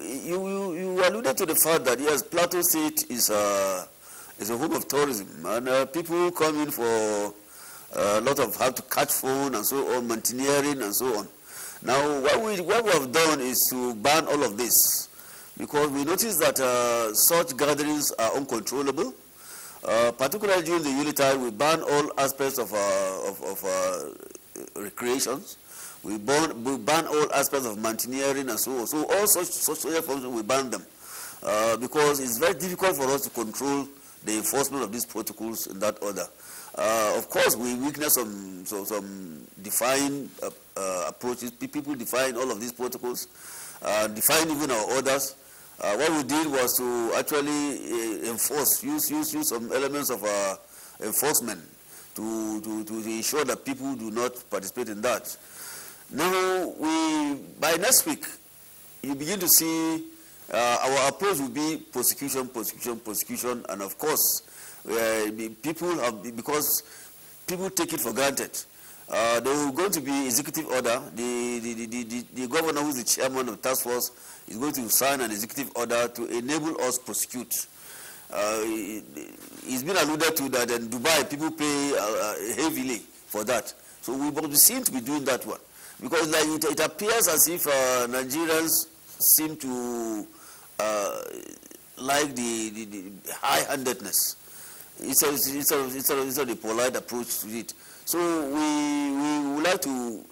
you alluded to the fact that, yes, Plateau State is a home of tourism, and people come in for a lot of how to catch phone and so on, mountaineering and so on. Now, what we have done is to ban all of this, because we noticed that such gatherings are uncontrollable. Particularly during the Yuletide, we ban all aspects of recreations. We ban all aspects of mountaineering and so on. So all such social functions, we ban them, because it's very difficult for us to control the enforcement of these protocols in that order. Of course, we witness some defined approaches. People define all of these protocols, define even our orders. What we did was to actually enforce, use some elements of enforcement to ensure that people do not participate in that. Now, by next week, you begin to see our approach will be prosecution, and of course, because people take it for granted. There will going to be executive order. The governor, who is the chairman of the task force, is going to sign an executive order to enable us to prosecute. It's been alluded to that in Dubai, people pay heavily for that. So we seem to be doing that one. Because like, it appears as if Nigerians seem to like the high-handedness. It's a polite approach to it. So we would like to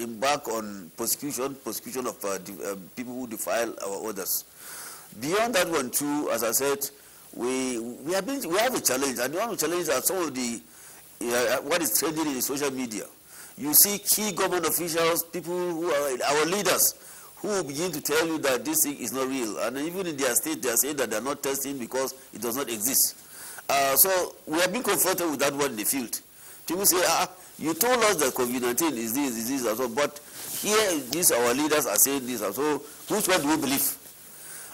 embark on prosecution of people who defile our orders. Beyond that one too, as I said, we have a challenge, and one of the challenges are some of the what is trending in social media. You see key government officials, people who are our leaders, who begin to tell you that this thing is not real, and even in their state they are saying that they are not testing because it does not exist. So we have been confronted with that one in the field. People say, ah, you told us that COVID-19 is this, also, but here these our leaders are saying this, also. Which one do we believe?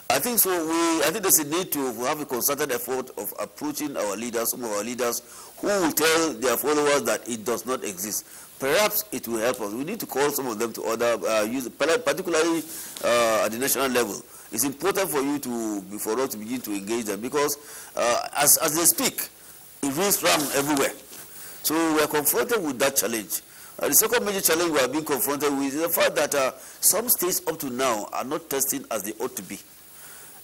I think so. I think there's a need to have a concerted effort of approaching our leaders, some of our leaders, who will tell their followers that it does not exist. Perhaps it will help us. We need to call some of them to order, particularly at the national level. It's important for you to, for us to begin to engage them, because as they speak, it rings round everywhere. So we are confronted with that challenge. The second major challenge we are being confronted with is the fact that some states up to now are not testing as they ought to be.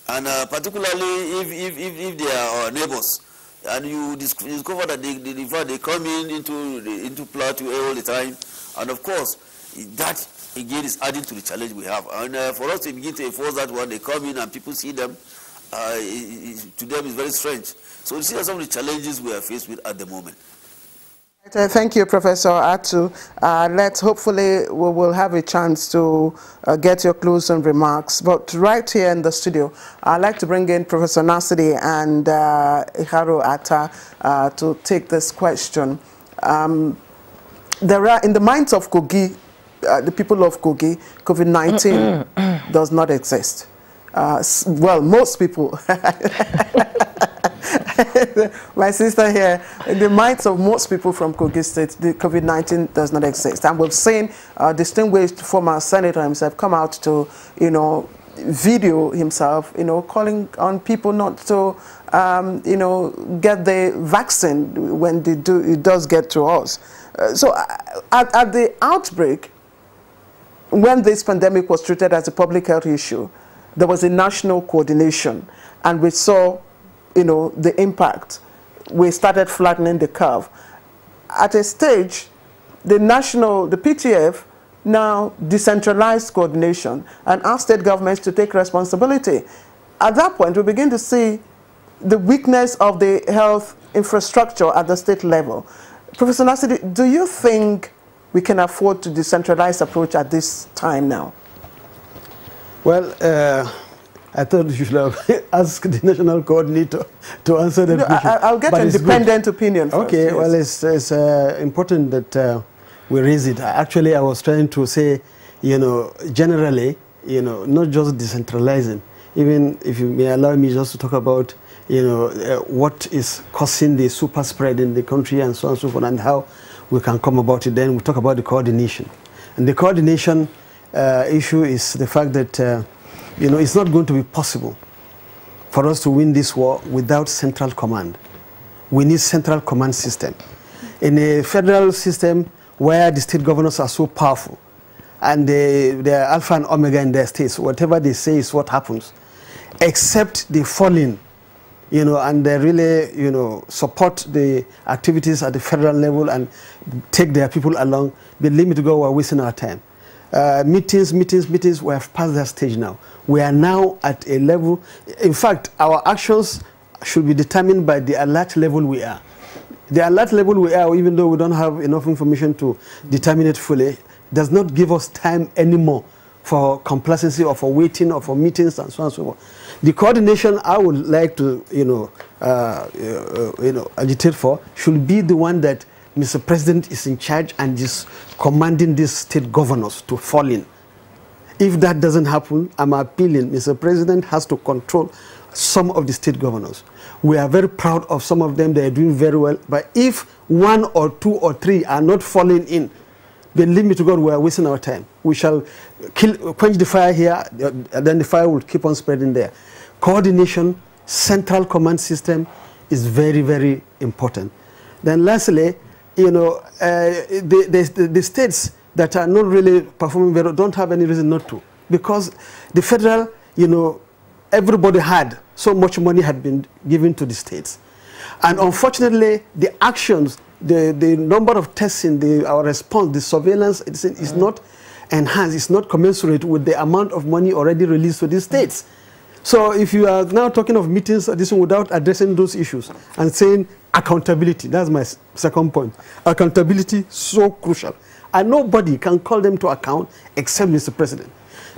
And particularly if they are our neighbors, and you discover that they come in into Plateau all the time, and of course that again is adding to the challenge we have. And for us to begin to enforce that when they come in and people see them, to them is very strange. So these are some of the challenges we are faced with at the moment. Thank you, Professor Atu. Let's hopefully we will have a chance to get your closing remarks. But right here in the studio, I'd like to bring in Professor Nasidi and Ikharo Attah to take this question. There are, in the minds of Kogi, the people of Kogi, COVID-19 does not exist. Well, most people. My sister here, in the minds of most people from Kogi State, the COVID-19 does not exist. And we've seen distinguished former senator himself come out to, you know, video himself, you know, calling on people not to, you know, get the vaccine when they do, it does get to us. So at the outbreak, when this pandemic was treated as a public health issue, there was a national coordination, and we saw, you know, the impact. We started flattening the curve. At a stage, the PTF now decentralized coordination and asked state governments to take responsibility. At that point, we begin to see the weakness of the health infrastructure at the state level. Professor Nasidi, do you think we can afford to decentralize approach at this time now? Well, I thought you should have asked the national coordinator to answer that question. I'll get an independent opinion first. Okay, yes. Well, it's important that we raise it. Actually, I was trying to say, you know, generally, you know, not just decentralizing. Even if you may allow me just to talk about, you know, what is causing the super spread in the country and so on and so forth, and how we can come about it. Then we'll talk about the coordination. And the coordination issue is the fact that you know, it's not going to be possible for us to win this war without central command. We need central command system. In a federal system where the state governors are so powerful and they are alpha and omega in their states, whatever they say is what happens, except they fall in, you know, and they really, you know, support the activities at the federal level and take their people along. Believe me to God, we're wasting our time. Meetings, we have passed that stage now. We are now at a level, in fact, our actions should be determined by the alert level we are. The alert level we are, even though we don't have enough information to determine it fully, does not give us time anymore for complacency or for waiting or for meetings and so on and so forth. The coordination I would like to, agitate for should be the one that Mr. President is in charge and is commanding these state governors to fall in. If that doesn't happen, I'm appealing. Mr. President has to control some of the state governors. We are very proud of some of them. They are doing very well. But if one or two or three are not falling in, then leave me to God, we are wasting our time. We shall quench the fire here, and then the fire will keep on spreading there. Coordination, central command system is very, very important. Then lastly, you know, the states that are not really performing very well don't have any reason not to. Because the federal, you know, everybody had so much money had been given to the states. And unfortunately, the actions, the number of testing, our response, the surveillance, it's not enhanced, it's not commensurate with the amount of money already released to the states. So if you are now talking of meetings, this without addressing those issues and saying accountability, that's my second point. Accountability, so crucial. And nobody can call them to account except Mr. President.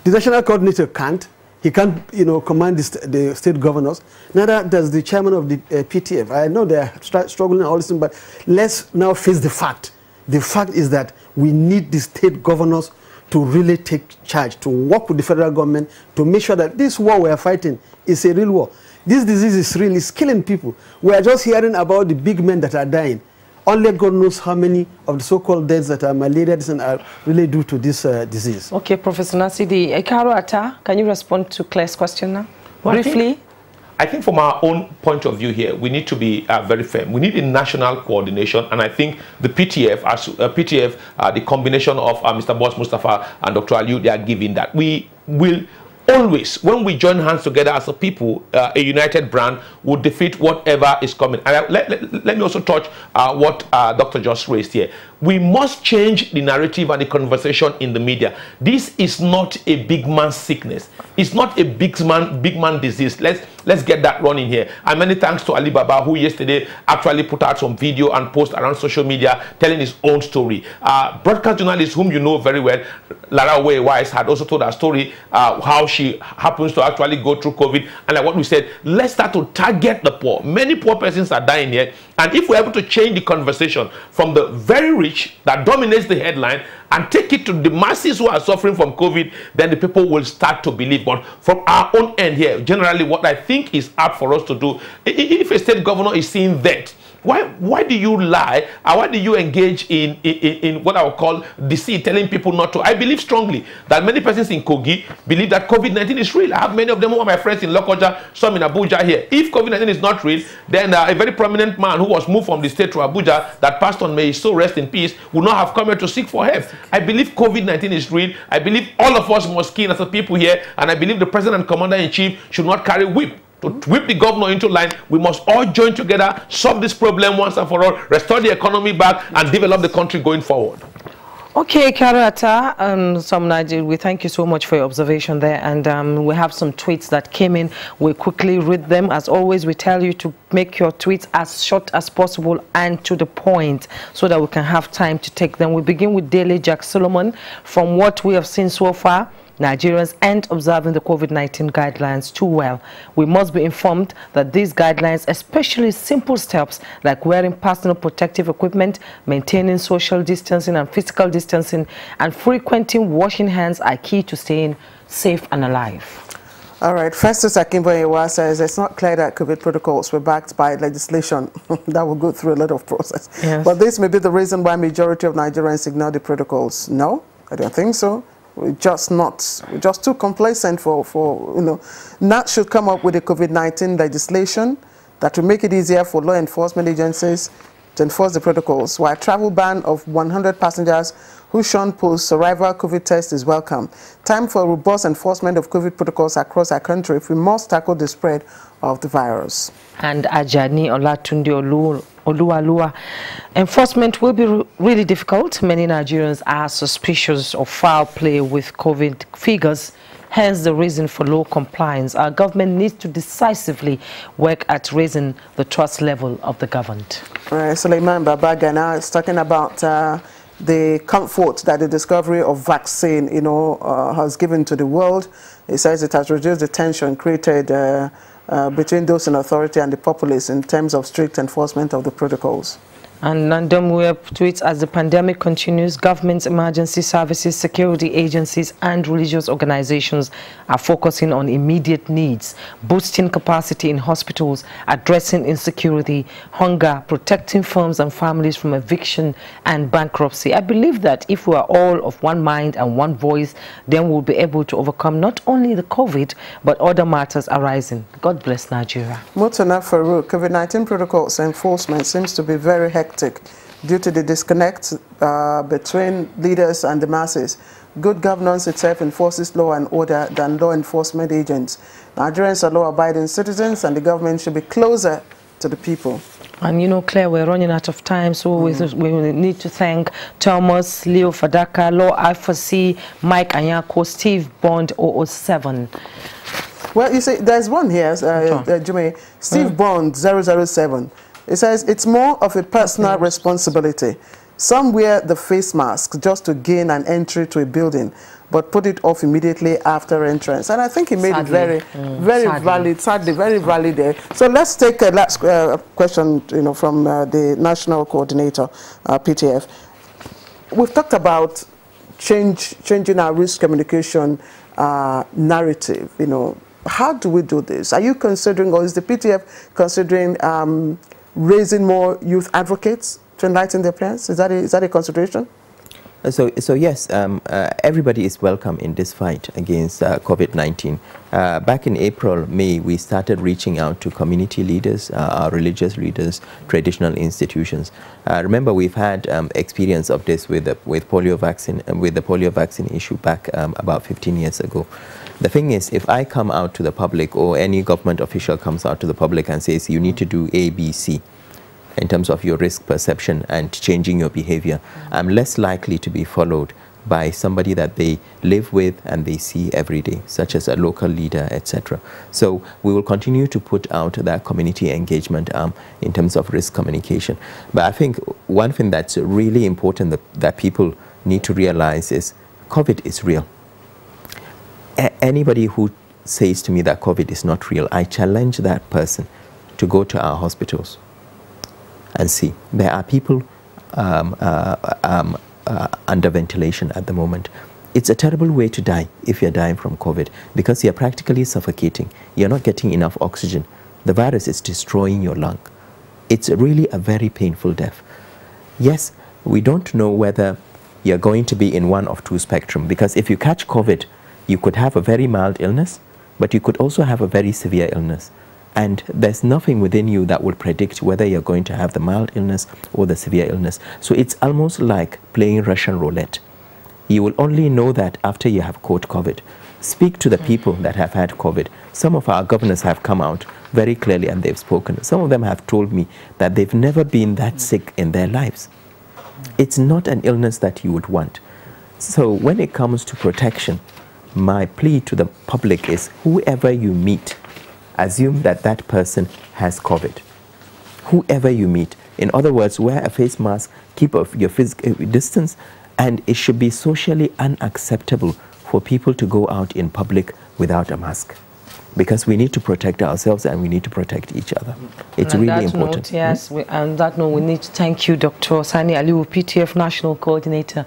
The national coordinator can't. He can't, you know, command the state governors. Neither does the chairman of the PTF. I know they're struggling and all this, but let's now face the fact. The fact is that we need the state governors to really take charge, to work with the federal government, to make sure that this war we are fighting is a real war. This disease is real, it's killing people. We are just hearing about the big men that are dying. Only God knows how many of the so-called deaths that are malaria and are really due to this disease. Okay, Professor Nasidi. Ikharo Attah, can you respond to Claire's question now? Well, briefly? I think from our own point of view here, we need to be very firm. We need a national coordination, and I think the PTF, the combination of Mr. Boss Mustafa and Dr. Aliyu, they are giving that. We will always, when we join hands together as a people, a united brand will defeat whatever is coming. And let me also touch what Dr. just raised here. We must change the narrative and the conversation in the media. This is not a big man's sickness. It's not a big man disease. Let's get that running here. And many thanks to Ali Baba, who yesterday actually put out some video and post around social media telling his own story. Broadcast journalist whom you know very well, Lara Way Wise, had also told her story, how she happens to actually go through COVID. And like what we said, let's start to target the poor. Many poor persons are dying here. And if we're able to change the conversation from the very rich that dominates the headline and take it to the masses who are suffering from COVID, then the people will start to believe. But from our own end here, generally what I think is up for us to do, if a state governor is seeing that, why do you lie? Why do you engage in what I would call deceit, telling people not to? I believe strongly that many persons in Kogi believe that COVID-19 is real. I have many of them who are my friends in Lokoja, some in Abuja here. If COVID-19 is not real, then a very prominent man who was moved from the state to Abuja that passed on, may so rest in peace, would not have come here to seek for help. I believe COVID-19 is real. I believe all of us must keen as a people here, and I believe the President and Commander-in-Chief should not carry whip. To whip the governor into line, we must all join together, solve this problem once and for all, restore the economy back, and develop the country going forward. Okay, Ikharo Attah, we thank you so much for your observation there, and we have some tweets that came in. We'll quickly read them. As always, we tell you to make your tweets as short as possible and to the point so that we can have time to take them. We begin with Daily Jack Solomon. From what we have seen so far, Nigerians aren't observing the COVID-19 guidelines too well. We must be informed that these guidelines, especially simple steps like wearing personal protective equipment, maintaining social distancing and physical distancing, and frequently washing hands, are key to staying safe and alive. All right, Festus Akimboyewa says it's not clear that COVID protocols were backed by legislation that will go through a lot of process. Yes. But this may be the reason why majority of Nigerians ignore the protocols. No, I don't think so. We're just too complacent for you know. NAT should come up with a COVID-19 legislation that will make it easier for law enforcement agencies to enforce the protocols. While a travel ban of 100 passengers who shun post-arrival COVID test is welcome. Time for robust enforcement of COVID protocols across our country if we must tackle the spread of the virus. And Ajani Olatunde Oluwalua, enforcement will be really difficult. Many Nigerians are suspicious of foul play with COVID figures, hence the reason for low compliance. Our government needs to decisively work at raising the trust level of the governed. Right, Suleiman Babagana is talking about the comfort that the discovery of vaccine, you know, has given to the world. He says it has reduced the tension created between those in authority and the populace in terms of strict enforcement of the protocols. And Nandom Web tweets, as the pandemic continues, governments, emergency services, security agencies, and religious organizations are focusing on immediate needs, boosting capacity in hospitals, addressing insecurity, hunger, protecting firms and families from eviction and bankruptcy. I believe that if we are all of one mind and one voice, then we'll be able to overcome not only the COVID, but other matters arising. God bless Nigeria. Mutana Farouk, COVID-19 protocols enforcement seems to be very hectic hectic due to the disconnect between leaders and the masses. Good governance itself enforces law and order than law enforcement agents. Nigerians are law-abiding citizens, and the government should be closer to the people. And you know, Claire, we're running out of time, so we need to thank Thomas, Leo Fadaka, Law Alpha C, Mike Anyako, Steve Bond 007. Well, you see, there's one here, Jimmy, Steve Bond 007. It says, it's more of a personal responsibility. Some wear the face mask just to gain an entry to a building, but put it off immediately after entrance. And I think he made it very, very valid, sadly, very valid there. So let's take a last question, you know, from the national coordinator, PTF. We've talked about changing our risk communication narrative, you know. How do we do this? Are you considering, or is the PTF considering raising more youth advocates to enlighten their plans? Is that a consideration? So yes, everybody is welcome in this fight against COVID-19. Back in April, May, we started reaching out to community leaders, our religious leaders, traditional institutions. Remember, we've had experience of this with polio vaccine, with the polio vaccine issue back about 15 years ago. The thing is, if I come out to the public, or any government official comes out to the public and says, you need to do A, B, C, in terms of your risk perception and changing your behavior, I'm less likely to be followed by somebody that they live with and they see every day, such as a local leader, etc. So we will continue to put out that community engagement arm in terms of risk communication. But I think one thing that's really important that people need to realize is COVID is real. Anybody who says to me that COVID is not real, I challenge that person to go to our hospitals and see. There are people under ventilation at the moment. It's a terrible way to die if you're dying from COVID, because you're practically suffocating. You're not getting enough oxygen. The virus is destroying your lung. It's really a very painful death. Yes, we don't know whether you're going to be in one of two spectrum, because if you catch COVID, you could have a very mild illness, but you could also have a very severe illness. And there's nothing within you that will predict whether you're going to have the mild illness or the severe illness. So it's almost like playing Russian roulette. You will only know that after you have caught COVID. Speak to the people that have had COVID. Some of our governors have come out very clearly and they've spoken. Some of them have told me that they've never been that sick in their lives. It's not an illness that you would want. So when it comes to protection, my plea to the public is, whoever you meet, assume that that person has COVID. Whoever you meet. In other words, wear a face mask, keep your physical distance, and it should be socially unacceptable for people to go out in public without a mask, because we need to protect ourselves and we need to protect each other. It's really important. Yes, on that note, we need to thank you, Dr. Sani Aliyu, PTF National Coordinator.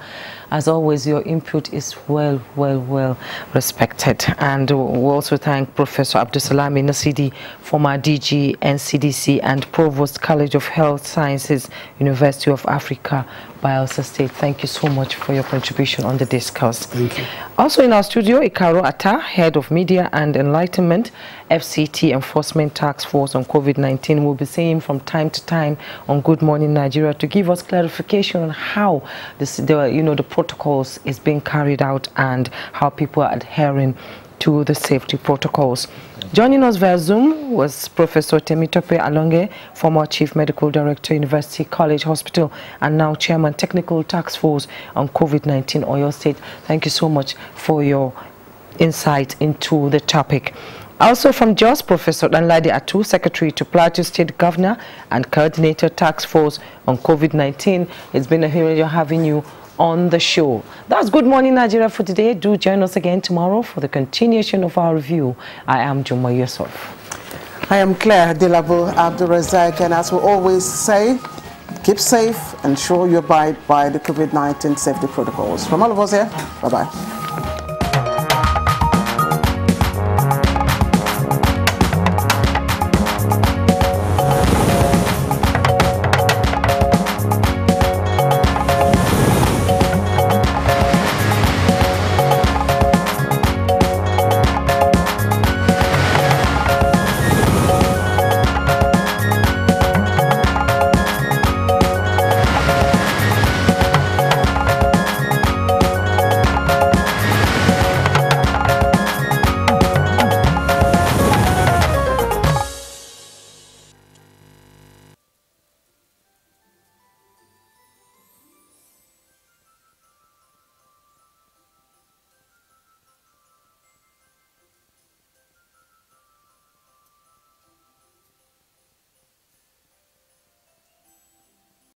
As always, your input is well respected. And we also thank Professor Abdulsalami Nasidi, former DG, NCDC, and Provost College of Health Sciences, University of Africa, Bielsa State. Thank you so much for your contribution on the discourse. Thank you. Also in our studio, Ikharo Attah, Head of Media and Enlightenment, FCT Enforcement Task Force on COVID-19. We'll be seeing from time to time on Good Morning Nigeria to give us clarification on how the protocols is being carried out and how people are adhering to the safety protocols. Joining us via Zoom was Professor Temitope Alonge, former Chief Medical Director, University College Hospital, and now Chairman, Technical Task Force on COVID-19, Oyo State. Thank you so much for your insight into the topic. Also from Jos, Professor Danladi Atu, Secretary to Plateau State Governor and Coordinator Task Force on COVID-19. It's been a pleasure having you on the show. That's Good Morning Nigeria for today. Do join us again tomorrow for the continuation of our review. I am Juma Yusuf. I am Claire Delabo Abdulrazak, and as we always say, keep safe and show you abide by the COVID-19 safety protocols. From all of us here, bye-bye.